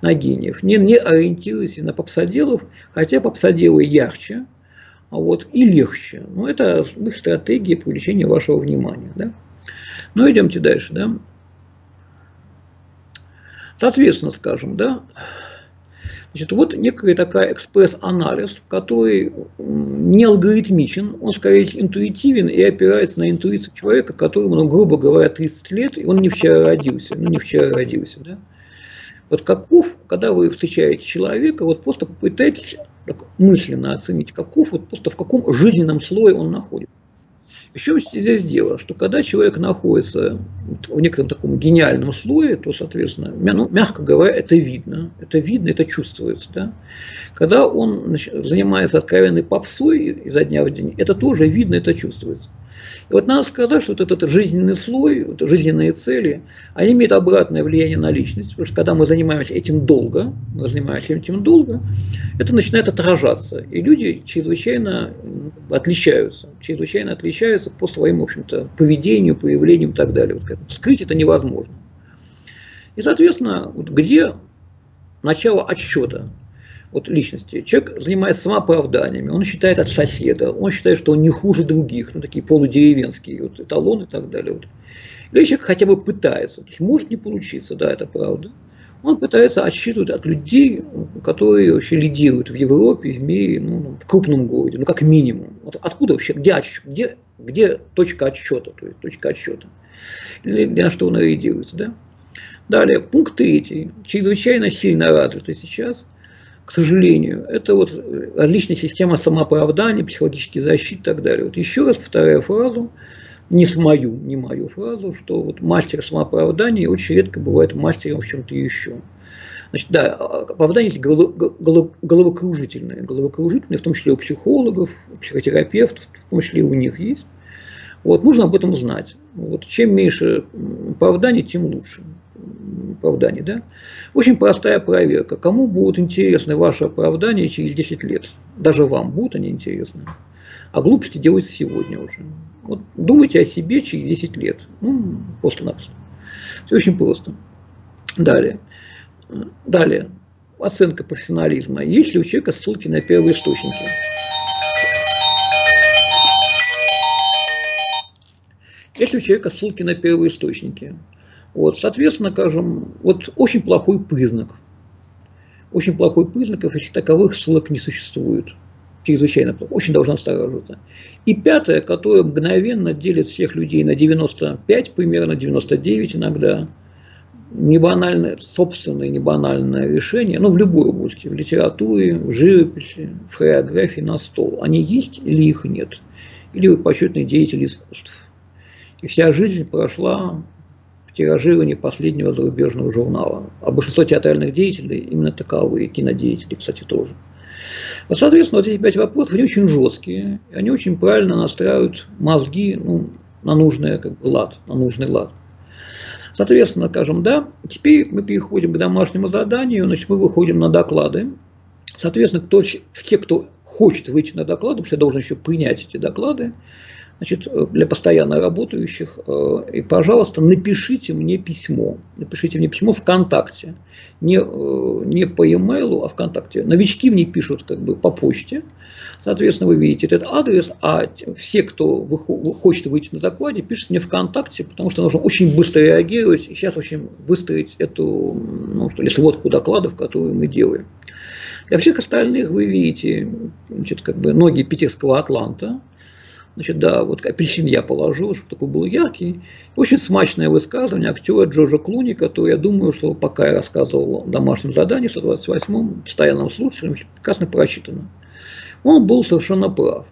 На гениев. Не ориентируйтесь на попсоделов, хотя попсоделы ярче, и легче. Это их стратегия привлечения вашего внимания. Да? Идемте дальше. Да? Соответственно, скажем, да. Некий такой экспресс-анализ, который не алгоритмичен, он скорее интуитивен и опирается на интуицию человека, которому, грубо говоря, 30 лет, и он не вчера родился. Да? Каков, когда вы встречаете человека, просто попытайтесь мысленно оценить, в каком жизненном слое он находится. Еще здесь дело, что когда человек находится в некотором таком гениальном слое, то, соответственно, ну, мягко говоря, это видно, это чувствуется. Да? Когда он занимается откровенной попсой изо дня в день, это тоже видно, это чувствуется. И вот надо сказать, что вот этот жизненный слой, вот жизненные цели, они имеют обратное влияние на личность, потому что когда мы занимаемся этим долго, это начинает отражаться, и люди чрезвычайно отличаются по своему, в общем-то, поведению, проявлению и так далее. Вот, вскрыть это невозможно. И, соответственно, вот где начало отсчета? Вот личности. Человек занимается самооправданиями, он считает от соседа, он считает, что он не хуже других, ну, такие полудеревенские вот, эталоны и так далее. Вот. Или человек хотя бы пытается, то есть может не получиться, да, это правда. Он пытается отсчитывать от людей, которые вообще лидируют в Европе, в мире, ну, в крупном городе, ну как минимум. Вот откуда вообще, где точка отсчета, то есть точка отсчета, для что она лидируется, да? Далее, пункт третий, чрезвычайно сильно развитый сейчас. К сожалению, это вот различные системы самооправдания, психологические защиты и так далее. Вот еще раз повторяю фразу, не мою фразу, что вот мастер самооправдания очень редко бывает мастером в чем-то еще. Значит, да, оправдание есть головокружительное. Головокружительное, в том числе у психологов, у психотерапевтов, в том числе и у них есть. Вот, нужно об этом знать. Вот, чем меньше оправданий, тем лучше. Оправданий, да? Очень простая проверка. Кому будут интересны ваши оправдания через 10 лет? Даже вам будут они интересны. А глупости делаются сегодня уже. Вот думайте о себе через 10 лет. Ну, просто-напросто. Все очень просто. Далее. Далее. Оценка профессионализма. Есть ли у человека ссылки на первоисточники? Если у человека ссылки на первоисточники. Вот, соответственно, скажем, вот очень плохой признак. Очень плохой признак, если таковых ссылок не существует. Чрезвычайно плохо. Очень должна настораживаться. И пятое, которое мгновенно делит всех людей на 95, примерно 99 иногда. Небанальное, собственное небанальное решение, ну, в любой области, в литературе, в живописи, в хореографии, на стол. Они есть или их нет? Или вы почетные деятели искусств? И вся жизнь прошла тиражирование последнего зарубежного журнала. А большинство театральных деятелей именно таковые, кинодеятели, кстати, тоже. Вот, соответственно, вот эти 5 вопросов, они очень жесткие, они очень правильно настраивают мозги, ну, на нужный, как бы, лад, на нужный лад. Соответственно, скажем, да, теперь мы переходим к домашнему заданию, значит, мы выходим на доклады. Соответственно, те, кто хочет выйти на доклады, потому что я должен еще принять эти доклады, значит, для постоянно работающих, и, пожалуйста, напишите мне письмо ВКонтакте, не по e-mail, а ВКонтакте. Новички мне пишут как бы по почте, соответственно, вы видите этот адрес, а все, кто хочет выйти на докладе, пишут мне ВКонтакте, потому что нужно очень быстро реагировать, и сейчас очень выстроить эту, ну, что ли, сводку докладов, которую мы делаем. Для всех остальных вы видите, значит, как бы ноги питерского Атланта. Значит, да, вот апельсин я положил, чтобы такой был яркий. Очень смачное высказывание актера Джорджа Клуни, который, я думаю, что пока я рассказывал о домашнем задании, 128-м, постоянном случае, прекрасно прочитано. Он был совершенно прав.